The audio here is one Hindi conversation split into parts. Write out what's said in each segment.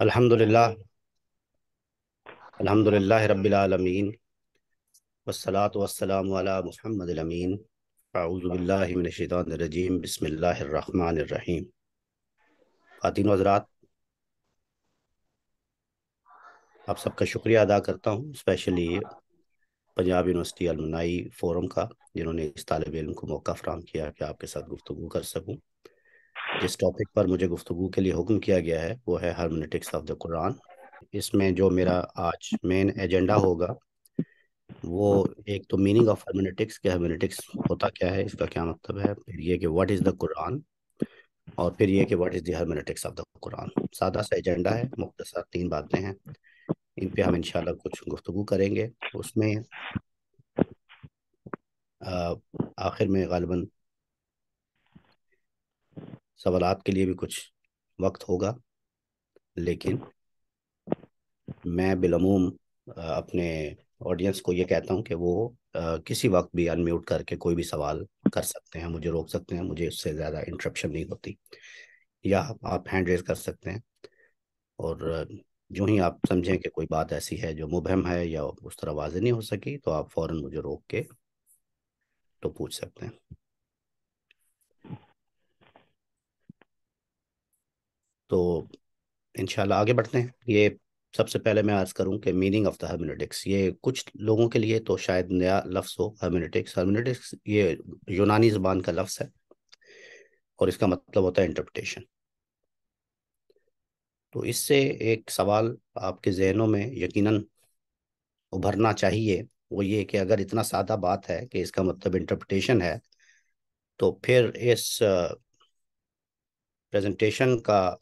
अल्हम्दुलिल्लाह अल्हम्दुलिल्लाह रब्बिल आलमीन वस्सलातु वस्सलामु अला मुहम्मदिल अमीन अऊज़ु बिल्लाहि मिनश शैतानिर रजीम बिस्मिल्लाहिर रहमानिर रहीम। खातिन हज़रात, आप सबका शुक्रिया अदा करता हूँ, specially Punjab university alumni forum का, जिन्होंने इस तालिब इल्म को मौका फ़राहम किया कि आपके साथ गुफ्तगू कर सकूँ। जिस टॉपिक पर मुझे गुफ्तगू के लिए हुक्म किया गया है वो है हर्मनेटिक्स ऑफ द कुरान। इसमें जो मेरा आज मेन एजेंडा होगा वो एक तो मीनिंग ऑफ हर्मनेटिक्स, के हर्मनेटिक्स होता क्या है, इसका क्या मतलब है, फिर ये कि व्हाट इज़ द कुरान, और फिर ये कि what is the hermeneutics of the Quran. सादा सा एजेंडा है, मुख्तसर तीन बातें हैं, इन पर हम इंशाल्लाह कुछ गुफ्तगू करेंगे। उसमें आखिर में गालिबन सवालात के लिए भी कुछ वक्त होगा, लेकिन मैं बिलअमूम अपने ऑडियंस को ये कहता हूँ कि वो किसी वक्त भी अनम्यूट करके कोई भी सवाल कर सकते हैं, मुझे रोक सकते हैं, मुझे उससे ज़्यादा इंटरप्शन नहीं होती, या आप हैंड रेज कर सकते हैं। और जो ही आप समझें कि कोई बात ऐसी है जो मुबहम है या उस तरह वाज़े नहीं हो सकी, तो आप फ़ौरन मुझे रोक के तो पूछ सकते हैं। तो इंशाल्लाह आगे बढ़ते हैं। ये सबसे पहले मैं अर्ज़ करूं कि मीनिंग ऑफ द हर्मनेटिक्स, ये कुछ लोगों के लिए तो शायद नया लफ्ज़ हो। हर्मनेटिक्स ये यूनानी ज़बान का लफ्ज़ है और इसका मतलब होता है इंटरप्रिटेशन। तो इससे एक सवाल आपके जहनों में यकीनन उभरना चाहिए, वो ये कि अगर इतना सादा बात है कि इसका मतलब इंटरप्रिटेशन है, तो फिर इस प्रेजेंटेशन का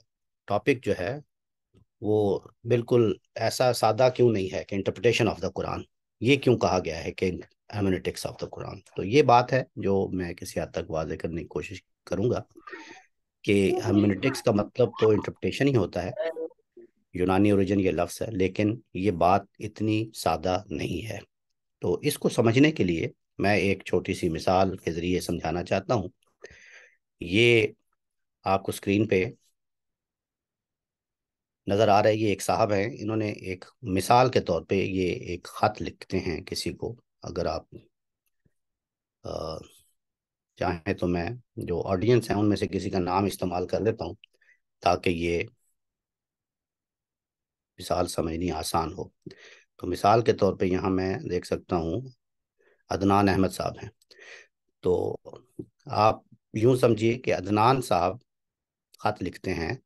टॉपिक जो है वो बिल्कुल ऐसा सादा क्यों नहीं है कि इंटरप्रिटेशन ऑफ द कुरान, ये क्यों कहा गया है कि हर्मनेटिक्स ऑफ द कुरान। तो ये बात है जो मैं किसी हद तक वाज़े करने की कोशिश करूँगा कि हर्मनेटिक्स का मतलब तो इंटरप्रिटेशन ही होता है, यूनानी ओरिजिन ये लफ्ज़ है, लेकिन ये बात इतनी सादा नहीं है। तो इसको समझने के लिए मैं एक छोटी सी मिसाल के ज़रिए समझाना चाहता हूँ। ये आपको स्क्रीन पे नज़र आ रहा है, ये एक साहब हैं, इन्होंने एक मिसाल के तौर पे ये एक ख़त लिखते हैं किसी को। अगर आप चाहें तो मैं जो ऑडियंस हैं उनमें से किसी का नाम इस्तेमाल कर लेता हूँ ताकि ये मिसाल समझनी आसान हो। तो मिसाल के तौर पे यहाँ मैं देख सकता हूँ अदनान अहमद साहब हैं। तो आप यूँ समझिए कि अदनान साहब ख़त लिखते हैं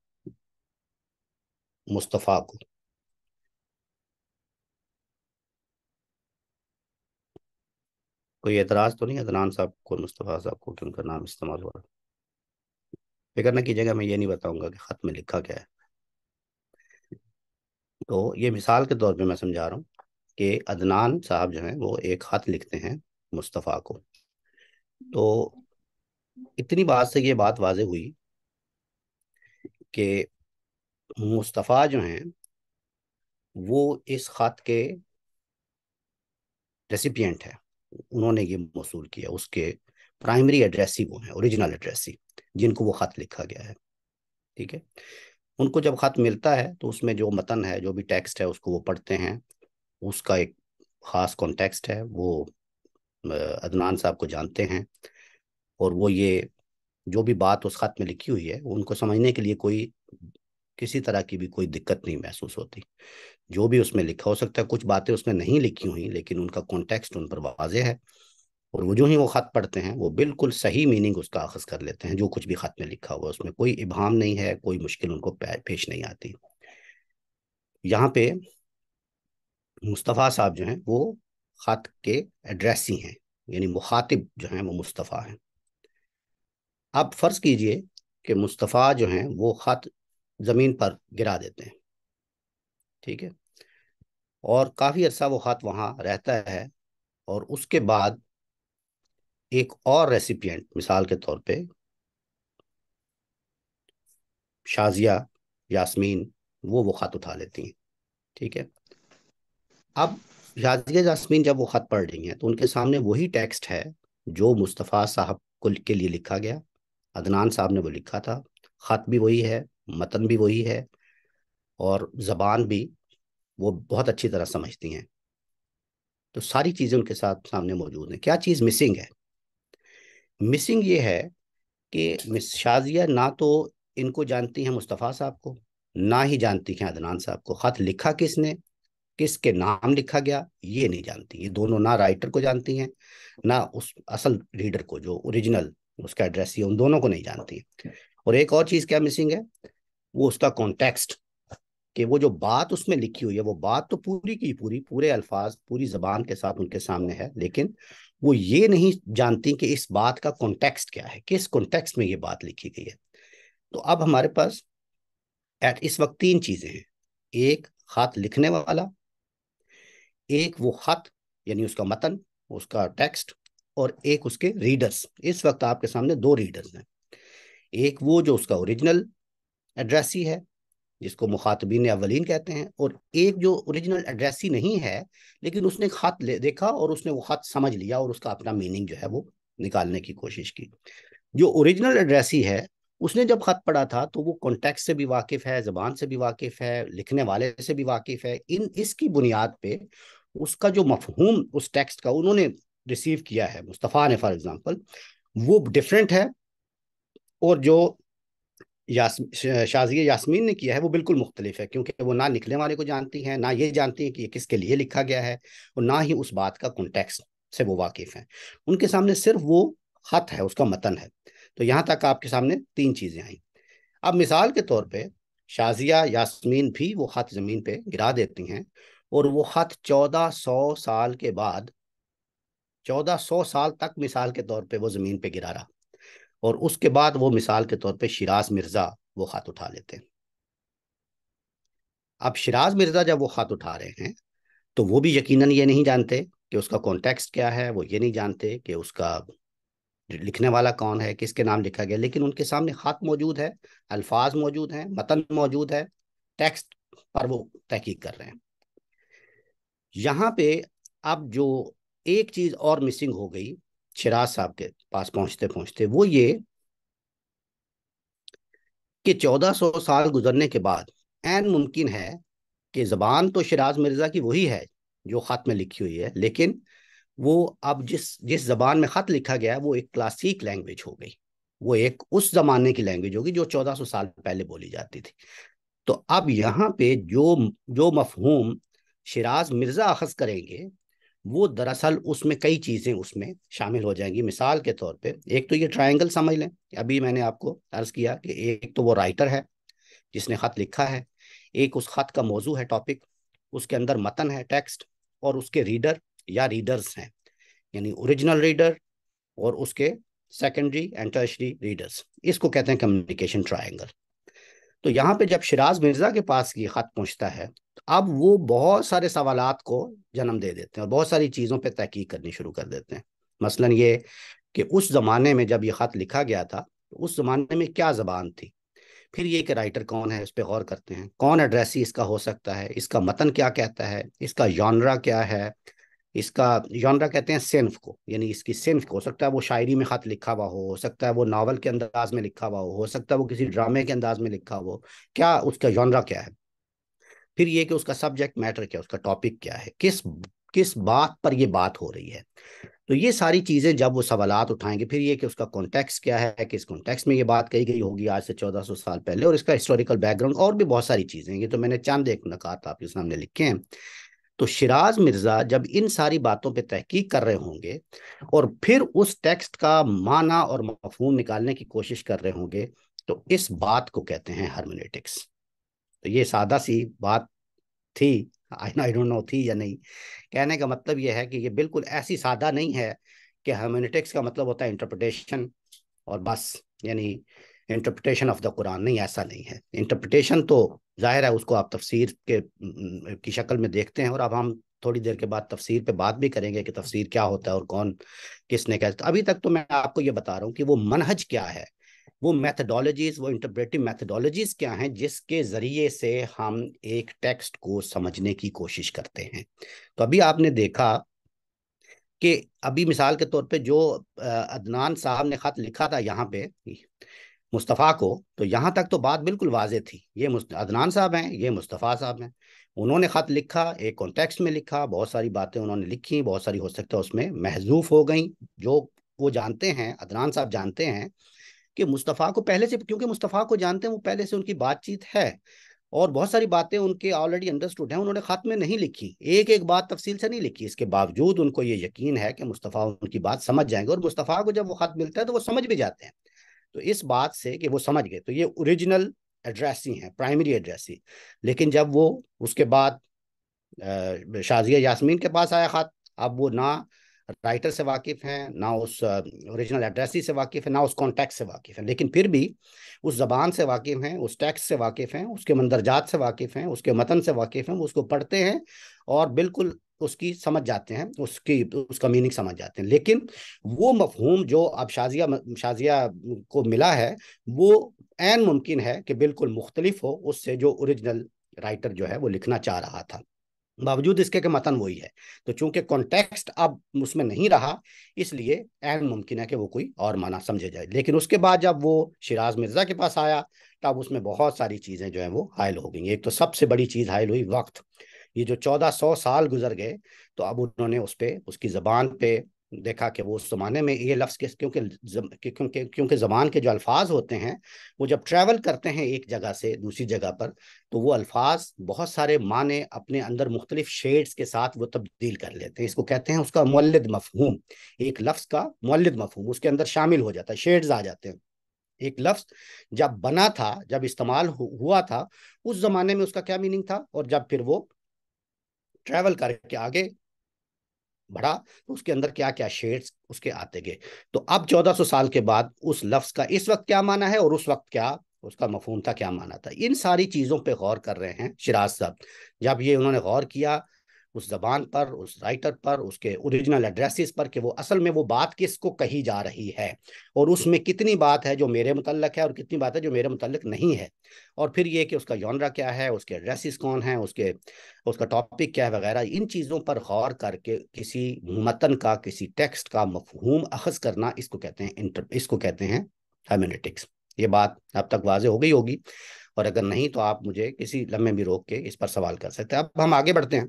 मुस्तफ़ा को। कोई एतराज़ तो नहीं अदनान साहब को मुस्तफ़ा साहब को कि उनका नाम इस्तेमाल हुआ? फिक्र ना कीजिएगा, मैं ये नहीं बताऊंगा कि ख़त में लिखा क्या है। तो ये मिसाल के तौर पे मैं समझा रहा हूँ कि अदनान साहब जो हैं वो एक ख़त लिखते हैं मुस्तफ़ा को। तो इतनी बात से ये बात वाज़े हुई कि मुस्तफ़ा जो हैं वो इस ख़त के रेसिपिएंट है, उन्होंने ये मौसूल किया, उसके प्राइमरी एड्रेसी वो हैं, ओरिजिनल एड्रेसी जिनको वो ख़त लिखा गया है। ठीक है, उनको जब ख़त मिलता है तो उसमें जो मतन है, जो भी टेक्स्ट है, उसको वो पढ़ते हैं। उसका एक ख़ास कॉन्टेक्स्ट है, वो अदनान साहब को जानते हैं, और वो ये जो भी बात उस ख़त में लिखी हुई है उनको समझने के लिए कोई किसी तरह की भी कोई दिक्कत नहीं महसूस होती। जो भी उसमें लिखा, हो सकता है कुछ बातें उसमें नहीं लिखी हुई, लेकिन उनका कॉन्टेक्स्ट उन पर वाज़े है, और वो जो ही वो ख़त पढ़ते हैं वो बिल्कुल सही मीनिंग उसका अख़ज़ कर लेते हैं। जो कुछ भी ख़त में लिखा हुआ उसमें कोई इबहाम नहीं है, कोई मुश्किल उनको पेश नहीं आती। यहाँ पे मुस्तफ़ा साहब जो हैं वो ख़त के एड्रेसी हैं, यानी मुखातिब जो हैं वो मुस्तफ़ा हैं। अब फ़र्ज़ कीजिए कि मुस्तफ़ा जो हैं वो ख़त ज़मीन पर गिरा देते हैं, ठीक है, और काफ़ी अर्सा वो ख़त वहाँ रहता है, और उसके बाद एक और रेसिपिएंट, मिसाल के तौर पे शाजिया यास्मीन, वो ख़त उठा लेती हैं। ठीक है, अब शाजिया यास्मीन जब वो ख़त पढ़ रही हैं तो उनके सामने वही टेक्स्ट है जो मुस्तफ़ा साहब के लिए लिखा गया, अदनान साहब ने वो लिखा था, ख़त भी वही है, मतन भी वही है, और ज़बान भी वो बहुत अच्छी तरह समझती हैं। तो सारी चीज़ें उनके साथ सामने मौजूद हैं। क्या चीज़ मिसिंग है? मिसिंग ये है कि मिस शाजिया ना तो इनको जानती हैं मुस्तफ़ा साहब को, ना ही जानती हैं अदनान साहब को। ख़त लिखा किसने, किसके नाम लिखा गया, ये नहीं जानती। ये दोनों ना राइटर को जानती हैं ना उस असल रीडर को जो ओरिजिनल उसका एड्रेस है, उन दोनों को नहीं जानती। और एक और चीज़ क्या मिसिंग है, वो उसका कॉन्टेक्स्ट, कि वो जो बात उसमें लिखी हुई है वो बात तो पूरी की पूरी पूरे अल्फाज पूरी ज़बान के साथ उनके सामने है, लेकिन वो ये नहीं जानती कि इस बात का कॉन्टेक्स्ट क्या है, किस कॉन्टेक्स्ट में ये बात लिखी गई है। तो अब हमारे पास एट इस वक्त तीन चीज़ें हैं, एक ख़त लिखने वाला, एक वो ख़त यानी उसका मतन उसका टेक्स्ट, और एक उसके रीडर्स। इस वक्त आपके सामने दो रीडर्स हैं, एक वो जो उसका ओरिजिनल एड्रेसी है जिसको मुखातबीन अवलीन कहते हैं, और एक जो ओरिजिनल एड्रेसी नहीं है लेकिन उसने ख़त देखा और उसने वो ख़त समझ लिया और उसका अपना मीनिंग जो है वो निकालने की कोशिश की। जो ओरिजिनल एड्रेसी है उसने जब ख़त पढ़ा था तो वो कॉन्टेक्स्ट से भी वाकिफ़ है, ज़बान से भी वाकिफ़ है, लिखने वाले से भी वाकिफ़ है। इसकी बुनियाद पर उसका जो मफहूम उस टेक्स्ट का उन्होंने रिसीव किया है, मुस्तफ़ा ने फॉर एग्ज़ाम्पल, वो डिफरेंट है, और जो शाजिया यास्मीन ने किया है वो बिल्कुल मुख्तलिफ है, क्योंकि वो ना लिखने वाले को जानती हैं, ना ये जानती हैं कि ये किसके लिए लिखा गया है, और ना ही उस बात का कॉन्टेक्स्ट से वो वाकिफ़ हैं। उनके सामने सिर्फ वो ख़त है, उसका मतन है। तो यहाँ तक आपके सामने तीन चीज़ें आईं। अब मिसाल के तौर पर शाजिया यास्मीन भी वो ख़त ज़मीन पर गिरा देती हैं, और वो ख़त 1400 साल के बाद 1400 साल तक मिसाल के तौर पे वो ज़मीन पे गिरा रहा, और उसके बाद वो मिसाल के तौर पे शिराज मिर्ज़ा वो ख़त उठा लेते हैं। अब शिराज मिर्ज़ा जब वो ख़त उठा रहे हैं तो वो भी यकीनन ये नहीं जानते कि उसका कॉन्टेक्स्ट क्या है, वो ये नहीं जानते कि उसका लिखने वाला कौन है, किसके नाम लिखा गया, लेकिन उनके सामने ख़त मौजूद है, अल्फाज मौजूद हैं, मतन मौजूद है, टेक्स्ट पर वो तहकीक कर रहे हैं। यहाँ पे अब जो एक चीज़ और मिसिंग हो गई शिराज साहब के पास पहुंचते पहुंचते, वो ये कि 1400 साल गुजरने के बाद ऐन मुमकिन है कि ज़बान तो शिराज मिर्ज़ा की वही है जो ख़त में लिखी हुई है, लेकिन वो अब जिस ज़बान में ख़त लिखा गया है वो एक क्लासिक लैंग्वेज हो गई, वो एक उस ज़माने की लैंग्वेज होगी जो 1400 साल पहले बोली जाती थी। तो अब यहाँ पे जो मफहूम शिराज मिर्ज़ा अखज़ करेंगे वो दरअसल उसमें कई चीज़ें उसमें शामिल हो जाएंगी। मिसाल के तौर पे एक तो ये ट्रायंगल समझ लें, अभी मैंने आपको अर्ज़ किया कि एक तो वो राइटर है जिसने ख़त लिखा है, एक उस ख़त का मौजू है टॉपिक, उसके अंदर मतन है टेक्स्ट, और उसके रीडर या रीडर्स हैं, यानी ओरिजिनल रीडर और उसके सेकेंडरी एंड टर्शरी रीडर्स। इसको कहते हैं कम्युनिकेशन ट्रायंगल। तो यहाँ पे जब शिराज मिर्ज़ा के पास ये ख़त पहुँचता है तो अब वो बहुत सारे सवालात को जन्म दे देते हैं और बहुत सारी चीज़ों पे तहकीक करनी शुरू कर देते हैं। मसलन ये कि उस ज़माने में जब ये ख़त लिखा गया था तो उस ज़माने में क्या ज़बान थी, फिर ये कि राइटर कौन है उस पर गौर करते हैं, कौन एड्रेसी इसका हो सकता है, इसका मतन क्या कहता है, इसका जॉनरा क्या है। इसका जॉनरा कहते हैं सिन्फ को, यानी इसकी सिन्फ को, हो सकता है वो शायरी में ख़त लिखा हुआ हो सकता है वो नावल के अंदाज में लिखा हुआ हो सकता है वो किसी ड्रामे के अंदाज में लिखा हो, क्या उसका जॉनरा क्या है। फिर ये कि उसका सब्जेक्ट मैटर क्या है, उसका टॉपिक क्या है, किस बात पर ये बात हो रही है। तो ये सारी चीज़ें जब वो सवालात उठाएंगे, फिर ये कि उसका कॉन्टेक्स्ट क्या है, किस कॉन्टेक्स्ट में ये बात कही गई होगी आज से 1400 साल पहले, और इसका हिस्टोरिकल बैकग्राउंड, और भी बहुत सारी चीज़ें। ये तो मैंने चंद एक नकात आपके सामने लिखे हैं। तो शिराज मिर्ज़ा जब इन सारी बातों पे तहकीक कर रहे होंगे और फिर उस टेक्स्ट का माना और मफहूम निकालने की कोशिश कर रहे होंगे तो इस बात को कहते हैं हर्मेनेटिक्स। तो ये सादा सी बात थी, आई डोंट नो थी या नहीं, कहने का मतलब ये है कि ये बिल्कुल ऐसी सादा नहीं है कि हर्मेनेटिक्स का मतलब होता है इंटरप्रिटेशन और बस, यानी इंटरप्रिटेशन ऑफ द कुरान, नहीं, ऐसा नहीं है। इंटरप्रिटेशन तो ज़ाहिर है उसको आप तफसीर की शक्ल में देखते हैं, और अब हम थोड़ी देर के बाद तफसीर पे बात भी करेंगे कि तफसीर क्या होता है और कौन किसने क्या। अभी तक तो मैं आपको ये बता रहा हूँ कि वो मनहज क्या है, वो मैथडोलॉजीज़, वो इंटरप्रेटिव मैथडोलॉजीज़ क्या हैं जिसके ज़रिए से हम एक टेक्स्ट को समझने की कोशिश करते हैं। तो अभी आपने देखा कि अभी मिसाल के तौर पर जो अदनान साहब ने ख़त लिखा था, यहाँ पे मुस्तफ़ा को, तो यहाँ तक तो बात बिल्कुल वाजे थी, ये अदनान साहब हैं, ये मुस्तफ़ा साहब हैं। उन्होंने ख़त लिखा, एक कॉन्टेक्स्ट में लिखा, बहुत सारी बातें उन्होंने लिखी, बहुत सारी हो सकता है उसमें महजूफ़ हो गई। जो वो जानते हैं, अदनान साहब जानते हैं कि मुस्तफ़ा को पहले से, क्योंकि मुस्तफ़ा को जानते हैं, वो पहले से उनकी बातचीत है और बहुत सारी बातें उनके ऑलरेडी अंडरस्टूड हैं, उन्होंने ख़त में नहीं लिखी, एक एक बात तफसील से नहीं लिखी। इसके बावजूद उनको ये यकीन है कि मुस्तफ़ा उनकी बात समझ जाएंगे, और मुस्तफ़ा को जब वो ख़त मिलता है तो वो समझ भी जाते हैं। तो इस बात से कि वो समझ गए, तो ये ओरिजिनल एड्रेस ही हैं, प्राइमरी एड्रेस ही। लेकिन जब वो उसके बाद शाजिया यास्मीन के पास आया ख़त, अब वो ना राइटर से वाकिफ़ हैं, ना उस ओरिजिनल एड्रेस ही से वाकिफ़ है, ना उस कॉन्टेक्स्ट से वाकिफ़ है, लेकिन फिर भी उस ज़बान से वाकिफ़ हैं, उस टेक्स्ट से वाकिफ़ हैं, उसके मंदरजात से वाकिफ़ हैं, उसके मतन से वाकिफ़ हैं। वो उसको पढ़ते हैं और बिल्कुल उसकी समझ जाते हैं, उसकी उसका मीनिंग समझ जाते हैं। लेकिन वो मफहूम जो अब शाजिया को मिला है, वो ऐन मुमकिन है कि बिल्कुल मुख्तलिफ हो उससे जो ओरिजिनल राइटर जो है वो लिखना चाह रहा था, बावजूद इसके कि मतन वही है। तो चूंकि कॉन्टेक्स्ट अब उसमें नहीं रहा, इसलिए ऐन मुमकिन है कि वो कोई और माना समझे जाए। लेकिन उसके बाद जब वो शिराज मिर्ज़ा के पास आया, तब उसमें बहुत सारी चीज़ें जो हैं वो हायल हो गई। एक तो सबसे बड़ी चीज़ हायल हुई वक्त, ये जो 1400 साल गुजर गए, तो अब उन्होंने उस पर, उसकी ज़बान पे देखा कि वो उस ज़माने में ये लफ्ज़, क्योंकि ज़बान के जो अल्फाज होते हैं वो जब ट्रैवल करते हैं एक जगह से दूसरी जगह पर, तो वो अल्फाज बहुत सारे माने अपने अंदर मुख्तलिफ शेड्स के साथ वो तब्दील कर लेते हैं। इसको कहते हैं उसका मुअल्लिद मफहूम। एक लफ्ज़ का मुअल्लिद मफहूम उसके अंदर शामिल हो जाता है, शेड्स आ जाते हैं। एक लफ्ज़ जब बना था, जब इस्तेमाल हुआ था उस ज़माने में उसका क्या मीनिंग था, और जब फिर वो ट्रैवल करके आगे बढ़ा तो उसके अंदर क्या क्या शेड्स उसके आते गए। तो अब 1400 साल के बाद उस लफ्ज़ का इस वक्त क्या माना है और उस वक्त क्या उसका मफहूम था, क्या माना था, इन सारी चीज़ों पे गौर कर रहे हैं शिराज साहब। जब ये उन्होंने गौर किया उस ज़बान पर, उस राइटर पर, उसके ओरिजिनल एड्रेसेस पर कि वो असल में वो बात किसको कही जा रही है और उसमें कितनी बात है जो मेरे मुतल्लक है और कितनी बात है जो मेरे मुतल्लक नहीं है, और फिर ये कि उसका जॉनरा क्या है, उसके एड्रेसेस कौन हैं, उसका टॉपिक क्या है वगैरह, इन चीज़ों पर गौर करके किसी मतन का, किसी टेक्स्ट का मफहूम अखज़ करना, इसको कहते हैं हैमेनेटिक्स। ये बात अब तक वाज़ेह हो गई होगी, और अगर नहीं तो आप मुझे किसी लम्हे भी रोक के इस पर सवाल कर सकते हैं। अब हम आगे बढ़ते हैं।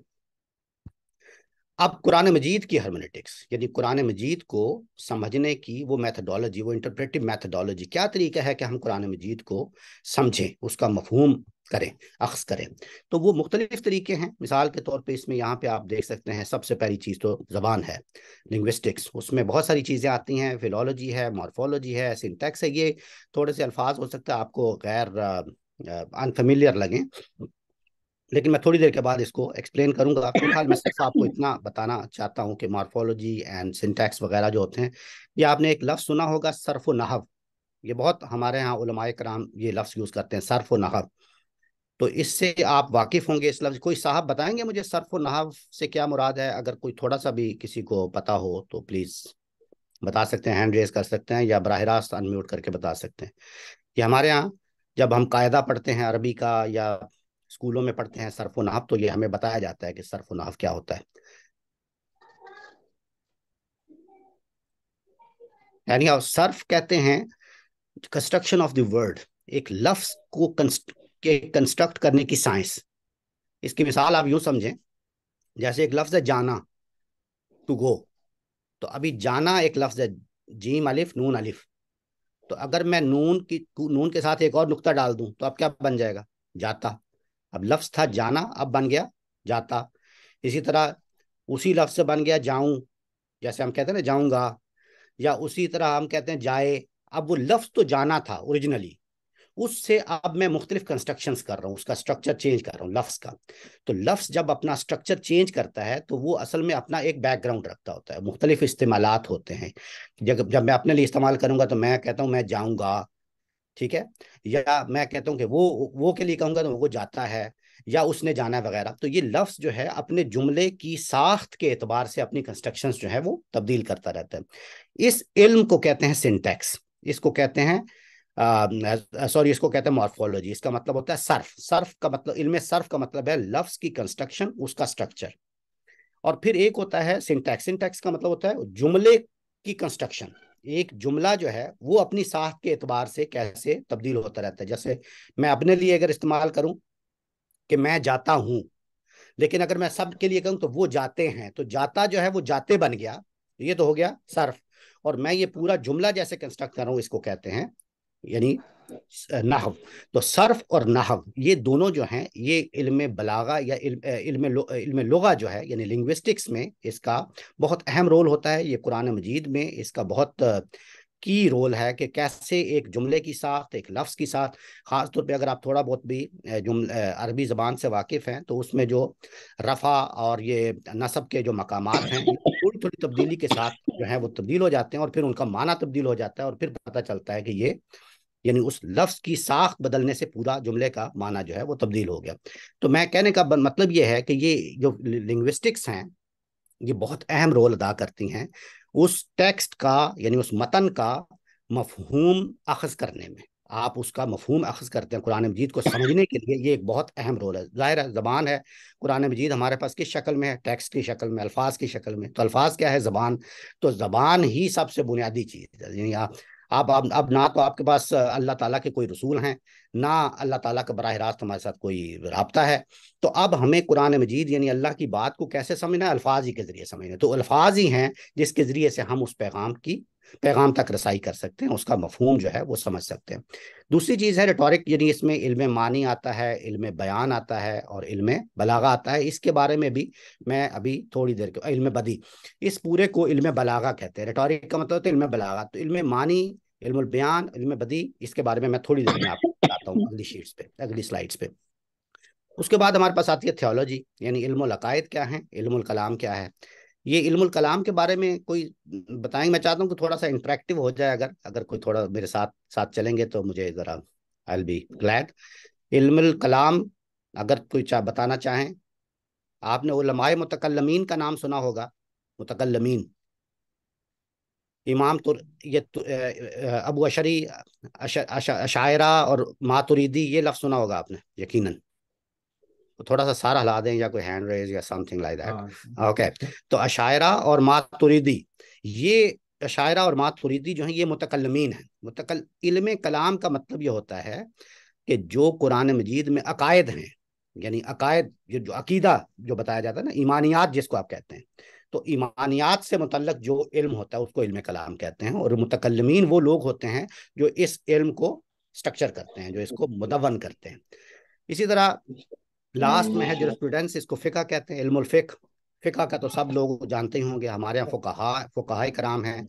अब कुरान मजीद की हर्मनेटिक्स, यानी कुरान मजीद को समझने की वो मैथडोलॉजी, वो इंटरप्रेटिव मैथडोलॉजी, क्या तरीका है कि हम कुरान मजीद को समझें, उसका मफहूम करें, अख्स करें। तो वो मुख्तलिफ तरीके हैं। मिसाल के तौर पे इसमें यहाँ पे आप देख सकते हैं, सबसे पहली चीज़ तो ज़बान है, लिंग्विस्टिक्स, उसमें बहुत सारी चीज़ें आती हैं, फिलोलॉजी है, मॉर्फोलॉजी है, सिंटैक्स है। ये थोड़े से अल्फाज हो सकता है आपको गैर अनफेमिलियर लगें, लेकिन मैं थोड़ी देर के बाद इसको एक्सप्लेन करूंगा। फिलहाल मैं सिर्फ आपको इतना बताना चाहता हूं कि मॉर्फोलॉजी एंड सिंटैक्स वगैरह जो होते हैं, ये आपने एक लफ्ज़ सुना होगा सर्फ़ व नहव, ये बहुत हमारे यहाँ उलमाए कराम ये लफ्ज़ यूज़ करते हैं, सर्फ़ व नहव। तो इससे आप वाकिफ़ होंगे इस लफ्ज़, कोई साहब बताएंगे मुझे सर्फ़ व नहव से क्या मुराद है? अगर कोई थोड़ा सा भी किसी को पता हो तो प्लीज़ बता सकते हैं, हैंड रेज़ कर सकते हैं या बराह रास्त अनम्यूट करके बता सकते हैं। ये हमारे यहाँ जब हम कायदा पढ़ते हैं अरबी का या स्कूलों में पढ़ते हैं सर्फ़ व नहव, तो ये हमें बताया जाता है कि सर्फ़ व नहव क्या होता है। यानी सर्फ कहते हैं कंस्ट्रक्शन ऑफ द वर्ड, एक लफ्ज़ को कंस्ट्रक्ट करने की साइंस। इसकी मिसाल आप यूँ समझें, जैसे एक लफ्ज़ है जाना, टू गो। तो अभी जाना एक लफ्ज़ है, जीम अलिफ नून अलिफ। तो अगर मैं नून के साथ एक और नुक्ता डाल दूँ तो अब क्या बन जाएगा? जाता। अब लफ्ज़ था जाना, अब बन गया जाता। इसी तरह उसी लफ्ज़ से बन गया जाऊं, जैसे हम कहते हैं ना जाऊंगा, या उसी तरह हम कहते हैं जाए। अब वो लफ्ज़ तो जाना था ओरिजिनली, उससे अब मैं मुख्तलिफ कंस्ट्रक्शंस कर रहा हूँ, उसका स्ट्रक्चर चेंज कर रहा हूँ लफ्ज़ का। तो लफ्ज़ जब अपना स्ट्रक्चर चेंज करता है तो वो असल में अपना एक बैकग्राउंड रखता होता है, मुख्तलिफ इस्तेमालात होते हैं। जब मैं अपने लिए इस्तेमाल करूँगा तो मैं कहता हूँ मैं जाऊँगा, ठीक है, या मैं कहता हूँ कि वो के लिए कहूँगा तो वो जाता है, या उसने जाना वगैरह। तो ये लफ्ज़ जो है अपने जुमले की साख्त के एतबार से अपनी कंस्ट्रक्शंस जो है वो तब्दील करता रहता है। इस इल्म को कहते हैं सिंटैक्स, इसको कहते हैं इसको कहते हैं मॉर्फोलॉजी। इसका मतलब होता है सर्फ, सर्फ का मतलब, इल्म सर्फ का मतलब है लफ्ज़ की कंस्ट्रक्शन, उसका स्ट्रक्चर। और फिर एक होता है सिंटैक्स, सिंटैक्स का मतलब होता है जुमले की कंस्ट्रक्शन, एक जुमला जो है वो अपनी साख के एतबार से कैसे तब्दील होता रहता है। जैसे मैं अपने लिए अगर इस्तेमाल करूं कि मैं जाता हूं, लेकिन अगर मैं सब के लिए कहूं तो वो जाते हैं, तो जाता जो है वो जाते बन गया, ये तो हो गया सर्फ। और मैं ये पूरा जुमला जैसे कंस्ट्रक्ट कर रहा हूं इसको कहते हैं यानी नहव। तो सर्फ और नहव ये दोनों जो हैं ये इल्म बलागा या इल्म लुगा जो है यानी लिंग्विस्टिक्स में इसका बहुत अहम रोल होता है। ये कुरान मजीद में इसका बहुत की रोल है कि कैसे एक जुमले की साख्त, एक लफ्ज़ की साख्त, ख़ास तौर पे अगर आप थोड़ा बहुत भी अरबी ज़बान से वाकिफ़ हैं तो उसमें जो रफ़ा और ये नसब के जो मकामात हैं थोड़ी थोड़ी तब्दीली के साथ जो है वो तब्दील हो जाते हैं और फिर उनका माना तब्दील हो जाता है और फिर पता चलता है कि ये यानी उस लफ्ज़ की साख्त बदलने से पूरा जुमले का माना जो है वो तब्दील हो गया। तो मैं कहने का मतलब ये है कि ये जो लिंग्विस्टिक्स हैं ये बहुत अहम रोल अदा करती हैं उस टेक्स्ट का यानी उस मतन का मफहूम अखज़ करने में। आप उसका मफहूम अखज़ करते हैं कुरान मजीद को समझने के लिए, ये एक बहुत अहम रोल है। ज़ाहिर है ज़बान है, कुरान मजीद हमारे पास किस शक्ल में है, टेक्स्ट की शक्ल में, अल्फाज की शक्ल में। तो अल्फाज क्या है, ज़बान। तो ज़बान ही सबसे बुनियादी चीज़ है। यानी आप अब ना तो आपके पास अल्लाह ताला के कोई रसूल हैं, ना अल्लाह ताला का बराह रास्त हमारे साथ कोई राब्ता है। तो अब हमें कुरान मजीद यानी अल्लाह की बात को कैसे समझना है, अल्फाज ही के ज़रिए समझना है। तो अल्फाज ही हैं जिसके ज़रिए से हम उस पैगाम तक रसाई कर सकते हैं, उसका मफहूम जो है वो समझ सकते हैं। दूसरी चीज़ है रिटॉरिक, यानी इसमें इल्म मानी आता है, इल्म बयान आता है और इल्म बलागा आता है। इसके बारे में भी मैं अभी थोड़ी देर के इल्म बदी, इस पूरे को इल्म बलागा कहते हैं। रिटॉरिक का मतलब तो इल्म बलागा, तो इल्म मानी, इल्म बयान, इल्म बदी, इसके बारे में मैं थोड़ी देर में आपको बताता हूँ अगली शीट्स पे, अगली स्लाइड्स पे। उसके बाद हमारे पास आती है थियोलॉजी, यानी इल्मुल अकायद क्या है, इल्मुल कलाम क्या है। ये इल्मुल कलाम के बारे में कोई बताएंगे, मैं चाहता हूँ कि थोड़ा सा इंटरेक्टिव हो जाए। अगर कोई थोड़ा मेरे साथ चलेंगे तो मुझे ज़रा आई विल बी ग्लैड। इल्मुल कलाम अगर कोई बताना चाहें, आपने उलमाए मुतकल्लमीन का नाम सुना होगा। मुतकल्लमीन इमाम अबू अशरी, अशायरा और मातुरीदी, ये लफ्ज़ सुना होगा आपने यकीनन। थोड़ा सा सारा हिला दें या कोई हैंड रेज या समथिंग लाइक दैट, ओके। तो अशायरा और मातुरीदी, ये अशायरा और मातुरीदी जो हैं ये मुतकल्लमीन हैं। इल्म कलाम का मतलब ये होता है कि जो कुरान मजीद में अकायद हैं, यानी अकायद जो अकीदा जो बताया जाता है ना, ईमानियात जिसको आप कहते हैं, तो ईमानियात से मुतल्लक जो इल्म होता है उसको इल्म कलाम कहते हैं। और मुतकल्लमीन वो लोग होते हैं जो इस इल्म को स्ट्रक्चर करते हैं, जो इसको मुदवन करते हैं। इसी तरह लास्ट में है जो स्टूडेंट्स, इसको फ़िक़ा कहते हैं, इल्मुल फ़िक़्ह। फ़िक़ा का तो सब लोग जानते ही होंगे, हमारे यहाँ फ़ुक़हा कराम हैं,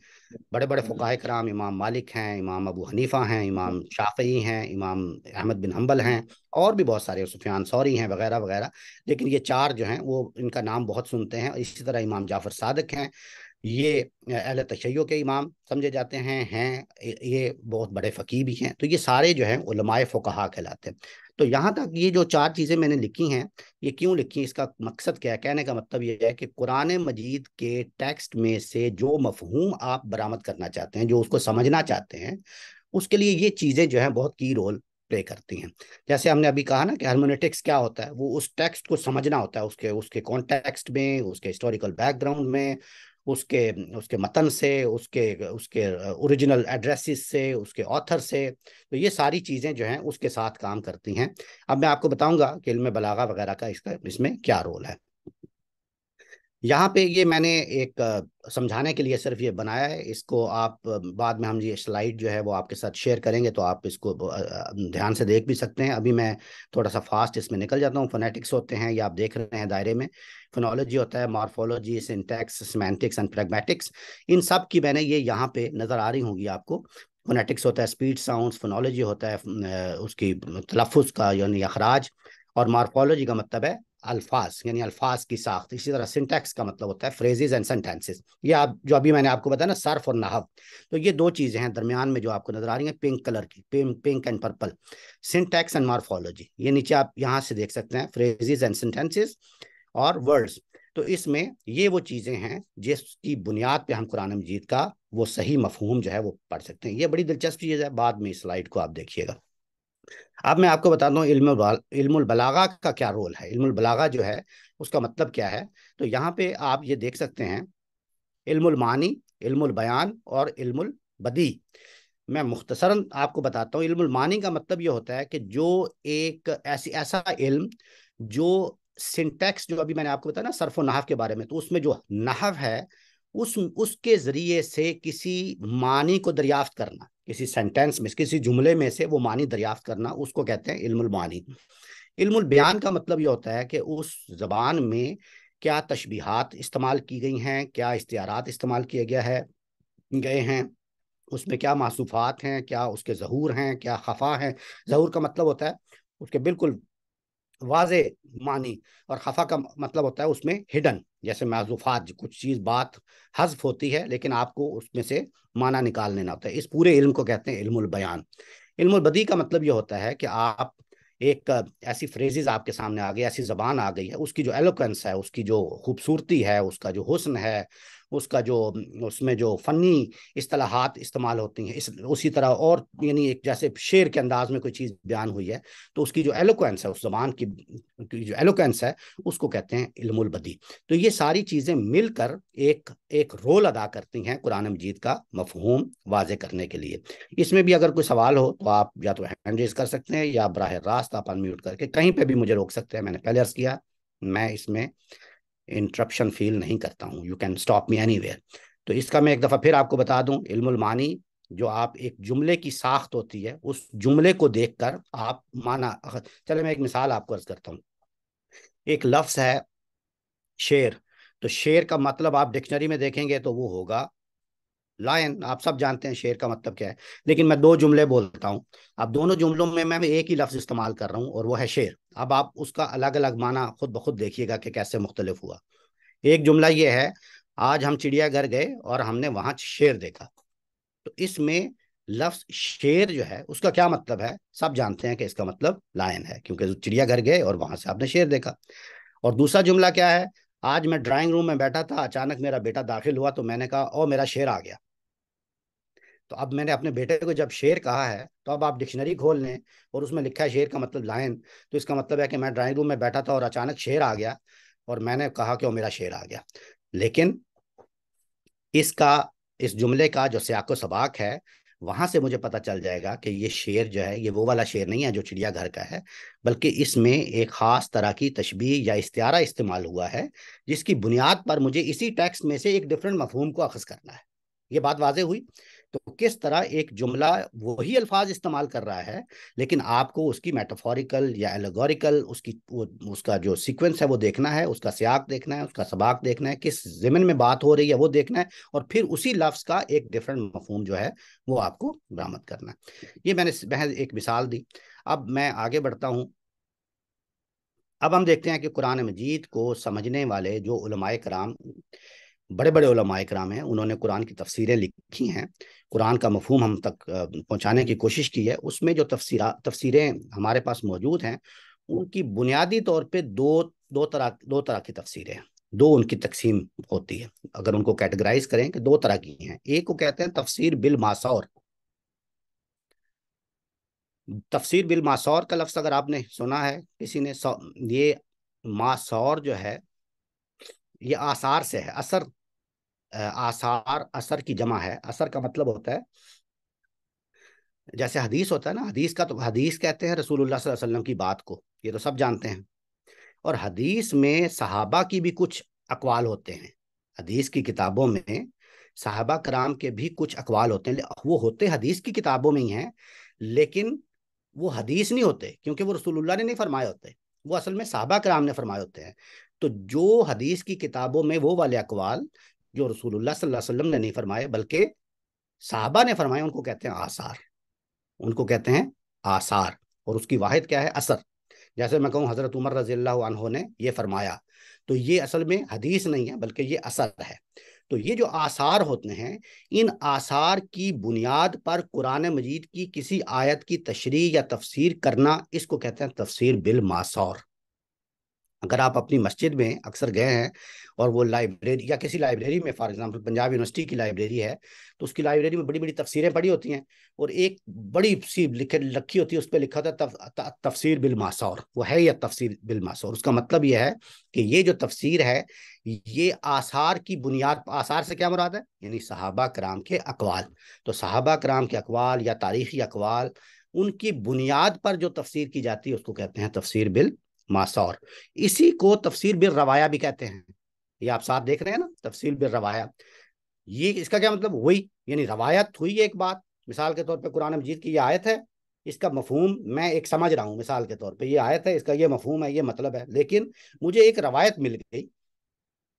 बड़े बड़े फ़ुक़हा कराम। इमाम मालिक हैं, इमाम अबू हनीफ़ा हैं, इमाम शाफ़ई हैं, इमाम अहमद बिन हम्बल हैं, और भी बहुत सारे, सुफियान सौरी हैं वगैरह वगैरह। लेकिन ये चार जो हैं वो इनका नाम बहुत सुनते हैं। इसी तरह इमाम जाफ़र सादिक़ हैं, ये अहले तशय्यो के इमाम समझे जाते हैं, ये बहुत बड़े फ़कीह भी हैं। तो ये सारे जो हैं उलमाए फ़ुक़हा कहलाते हैं। तो यहाँ तक ये जो चार चीज़ें मैंने लिखी हैं, ये क्यों लिखी हैं, इसका मकसद क्या है, कहने का मतलब ये है कि कुरान मजीद के टेक्स्ट में से जो मफहूम आप बरामद करना चाहते हैं, जो उसको समझना चाहते हैं, उसके लिए ये चीज़ें जो हैं बहुत की रोल प्ले करती हैं। जैसे हमने अभी कहा ना कि हर्मेनेटिक्स क्या होता है, वो उस टेक्स्ट को समझना होता है, उसके कॉन्टेक्स्ट में, उसके हिस्टोरिकल बैकग्राउंड में, उसके मतन से, उसके ओरिजिनल एड्रेसेस से, उसके ऑथर से। तो ये सारी चीज़ें जो हैं उसके साथ काम करती हैं। अब मैं आपको बताऊंगा कि इल्म बलागा वगैरह का इसमें क्या रोल है। यहाँ पे ये मैंने एक समझाने के लिए सिर्फ ये बनाया है, इसको आप बाद में हम ये स्लाइड जो है वो आपके साथ शेयर करेंगे तो आप इसको ध्यान से देख भी सकते हैं। अभी मैं थोड़ा सा फास्ट इसमें निकल जाता हूँ। फोनेटिक्स होते हैं, ये आप देख रहे हैं दायरे में, फोनोलॉजी होता है, morphology, syntax, semantics and pragmatics, इन सब की मैंने ये यहाँ पे नज़र आ रही होंगी आपको। फोनेटिक्स होता है स्पीड, साउंड, फोनोलॉजी होता है उसकी तलफ़ुज़ का यानी अखराज, और मॉर्फोलॉजी का मतलब है अल्फाज यानी अल्फाज की साख्त। इसी तरह सिंटैक्स का मतलब होता है फ्रेजेज एंड सेंटेंसेस। ये आप जो अभी मैंने आपको बताया ना, सर्फ और नहव, तो ये दो चीज़ें हैं दरमियान में जो आपको नजर आ रही हैं पिंक कलर की, pink and purple. Syntax and morphology, ये नीचे आप यहाँ से देख सकते हैं, फ्रेजेज एंड सेंटेंसेस और वर्ड्स। तो इसमें ये वो चीज़ें हैं जिसकी बुनियाद पे हम कुरान मजीद का वो सही मफहूम जो है वो पढ़ सकते हैं। ये बड़ी दिलचस्प चीज़ है, बाद में इस स्लाइड को आप देखिएगा। अब मैं आपको बताता हूँ इल्मुल बलागा का क्या रोल है, इल्मुल बलागा जो है उसका मतलब क्या है। तो यहाँ पे आप ये देख सकते हैं इल्मुल मानी, इल्मुल बयान और इल्मुल बदी। मैं मुख्तसरन आपको बताता हूँ, इल्मुल मानी का मतलब ये होता है कि जो एक ऐसा इल्म जो सिंटैक्स, जो अभी मैंने आपको बताया ना सर्फ व नहव के बारे में, तो उसमें जो नहव है उसके ज़रिए से किसी मानी को दरियाफ्त करना, किसी सेंटेंस में किसी जुमले में से वो मानी दरियाफ्त करना, उसको कहते हैं इल्मुल मानी। इल्मुल बयान का मतलब ये होता है कि उस ज़बान में क्या तशबीहात इस्तेमाल की गई हैं, क्या इस्तियारात इस्तेमाल किए गए हैं, उसमें क्या मासूफात हैं, क्या उसके ज़हूर हैं, क्या खफ़ा हैं। ज़हूर का मतलब होता है उसके बिल्कुल वाज़े मानी, और खफ़ा का मतलब होता है उसमें हिडन, जैसे मासूफात, कुछ चीज़ बात हज़फ होती है लेकिन आपको उसमें से माना निकाल लेना होता है। इस पूरे इल्म को कहते हैं इल्मुल बयान। इल्मुल बदी का मतलब ये होता है कि आप एक ऐसी फ्रेजेस आपके सामने आ गई, ऐसी ज़बान आ गई है, उसकी जो एलोक्वेंस है, उसकी जो खूबसूरती है, उसका जो हुस्न है, उसका जो उसमें जो फ़नी इस्तलाहात इस्तेमाल होती हैं, उसी तरह और यानी एक जैसे शेर के अंदाज में कोई चीज़ बयान हुई है तो उसकी जो एलोक्वेंस है, उस ज़बान की जो एलोक्वेंस है, उसको कहते हैं इल्मुल बदी। तो ये सारी चीज़ें मिलकर एक रोल अदा करती हैं कुरान मजीद का मफहूम वाज़े करने के लिए। इसमें भी अगर कोई सवाल हो तो आप या तो हैंड रेज कर सकते हैं या बराह रास्त आप अनम्यूट करके कहीं पर भी मुझे रोक सकते हैं। मैंने पहले अर्ज़ किया मैं इसमें इंटरप्शन फील नहीं करता हूँ, you can stop me anywhere. तो इसका मैं एक दफ़ा फिर आपको बता दूँ, इल्मुल मानी जो आप एक जुमले की साख्त होती है उस जुमले को देखकर आप माना। चले मैं एक मिसाल आपको अर्ज करता हूँ। एक लफ्ज़ है शेर, तो शेर का मतलब आप डिक्शनरी में देखेंगे तो वो होगा लायन। आप सब जानते हैं शेर का मतलब क्या है, लेकिन मैं दो जुमले बोलता हूँ, अब दोनों जुमलों में मैं एक ही लफ्ज़ इस्तेमाल कर रहा हूँ और वो है शेर। अब आप उसका अलग अलग माना खुद ब खुद देखिएगा कि कैसे मुख्तलिफ हुआ। एक जुमला ये है, आज हम चिड़ियाघर गए और हमने वहाँ शेर देखा। तो इसमें लफ्ज़ शेर जो है उसका क्या मतलब है, सब जानते हैं कि इसका मतलब लायन है क्योंकि चिड़ियाघर गए और वहाँ से आपने शेर देखा। और दूसरा जुमला क्या है, आज मैं ड्राइंग रूम में बैठा था, अचानक मेरा बेटा दाखिल हुआ तो मैंने कहा और मेरा शेर आ गया। तो अब मैंने अपने बेटे को जब शेर कहा है तो अब आप डिक्शनरी खोल लें और उसमें लिखा है शेर का मतलब लायन, तो इसका मतलब है कि मैं ड्राइंग रूम में बैठा था और अचानक शेर आ गया और मैंने कहा कि वो मेरा शेर आ गया। लेकिन इस जुमले का जो सियाको सबाक है वहाँ से मुझे पता चल जाएगा कि ये शेर जो है ये वो वाला शेर नहीं है जो चिड़ियाघर का है, बल्कि इसमें एक ख़ास तरह की तशबीह या इस्तियारा इस्तेमाल हुआ है जिसकी बुनियाद पर मुझे इसी टेक्स्ट में से एक डिफरेंट मफहूम को अखज़ करना है। ये बात वाज़े हुई। तो किस तरह एक जुमला वही अल्फाज इस्तेमाल कर रहा है लेकिन आपको उसकी मेटाफोरिकल या एलेगोरिकल उसका जो सीक्वेंस है वो देखना है, उसका सियाक देखना है, उसका सबाक देखना है, किस ज़मीन में बात हो रही है वो देखना है, और फिर उसी लफ्ज़ का एक डिफरेंट मफहूम जो है वो आपको बरामद करना है। ये मैंने महज एक मिसाल दी। अब मैं आगे बढ़ता हूँ। अब हम देखते हैं कि कुरान मजीद को समझने वाले जो उलमाए कराम, बड़े बड़े उलमाए कराम हैं, उन्होंने कुरान की तफसीरें लिखी हैं, कुरान का मफहूम हम तक पहुँचाने की कोशिश की है। उसमें जो तफसीरें हमारे पास मौजूद हैं उनकी बुनियादी तौर पे दो तरह की तफसीरें हैं, दो उनकी तकसीम होती है। अगर उनको कैटेगराइज करें कि दो तरह की हैं, एक को कहते हैं तफसीर बिल मासौर। तफसीर बिल मासौर का लफ्ज़ अगर आपने सुना है किसी ने, ये मासौर जो है ये आसार से है, असर, आसार असर की जमा है। असर का मतलब होता है जैसे हदीस होता है ना, हदीस का तो हदीस कहते हैं रसूलुल्लाह सल्लल्लाहु अलैहि वसल्लम की बात को, ये तो सब जानते हैं। और हदीस में सहाबा की भी कुछ अकवाल होते हैं, हदीस की किताबों में सहाबा कराम के भी कुछ अकवाल होते हैं। वो होते हदीस की किताबों में ही हैं लेकिन वो हदीस नहीं होते क्योंकि वो रसूलुल्लाह ने नहीं फरमाए होते, वो असल में सहाबा कराम ने फरमाए होते हैं। तो जो हदीस की किताबों में वो वाले अकवाल जो रसूलुल्लाह सल्लल्लाहु अलैहि वसल्लम ने नहीं फरमाए बल्कि साहबा ने फरमाए, उनको कहते हैं आसार, उनको कहते हैं आसार। और उसकी वाहिद क्या है, असर। जैसे मैं कहूँ हज़रत उमर रज़ियल्लाहु अन्हो ने ये फरमाया, तो ये असल में हदीस नहीं है बल्कि ये असर है। तो ये जो आसार होते हैं, इन आसार की बुनियाद पर कुरान मजीद की किसी आयत की तशरीह या तफसीर करना, इसको कहते हैं तफसीर बिल मासौर। अगर आप अपनी मस्जिद में अक्सर गए हैं और वो लाइब्रेरी या किसी लाइब्रेरी में फॉर एग्जांपल पंजाब यूनिवर्सिटी की लाइब्रेरी है तो उसकी लाइब्रेरी में बड़ी बड़ी तफसीरें पड़ी होती हैं और एक बड़ी सी लिखी होती है, उस पर लिखा था तफसीर बिल मासौर। वो है या तफसीर बिल मासौर, उसका मतलब यह है कि ये जो तफसीर है ये आसार की बुनियाद। आसार से क्या मुराद है? यानी सहाबा कराम के अकवाल। तो सहाबा कराम के अकवाल या तारीखी अकवाल, उनकी बुनियाद पर जो तफसीर की जाती है उसको कहते हैं तफसीर बिल मासौर। इसी को तफसीर बिल रवाया भी कहते हैं। ये आप साथ देख रहे हैं ना, तफसीर बिल रवाया। ये इसका क्या मतलब? हुई, यानी रवायत हुई एक बात। मिसाल के तौर पे कुरान मजीद की ये आयत है, इसका मफहूम मैं एक समझ रहा हूँ। मिसाल के तौर पे ये आयत है, इसका ये मफहूम है, ये मतलब है, लेकिन मुझे एक रवायत मिल गई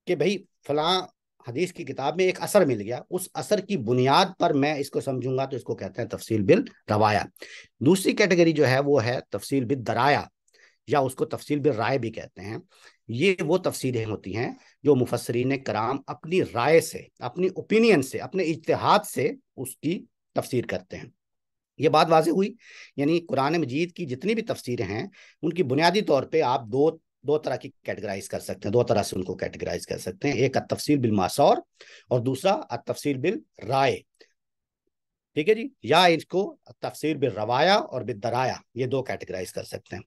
कि भाई फलां हदीस की किताब में एक असर मिल गया, उस असर की बुनियाद पर मैं इसको समझूंगा, तो इसको कहते हैं तफसीर बिल रवाया। दूसरी कैटेगरी जो है वो है तफसीर बिल दराया, या उसको तफसील बिल राय भी कहते हैं। ये वो तफसीरें होती हैं जो मुफस्सरीन कराम अपनी राय से, अपनी ओपिनियन से, अपने इज्तिहाद से उसकी तफसीर करते हैं। ये बात वाज़े हुई। यानी कुरान मजीद की जितनी भी तफसीरें हैं उनकी बुनियादी तौर पे आप दो तरह की कैटेगराइज कर सकते हैं, दो तरह से उनको कैटेगराइज कर सकते हैं। एक तफसील बिल मासौर और दूसरा तफसील बिल राय। ठीक है जी, या इसको तफसील बिल रवाया और बिल दराया, ये दो कैटेगराइज कर सकते हैं।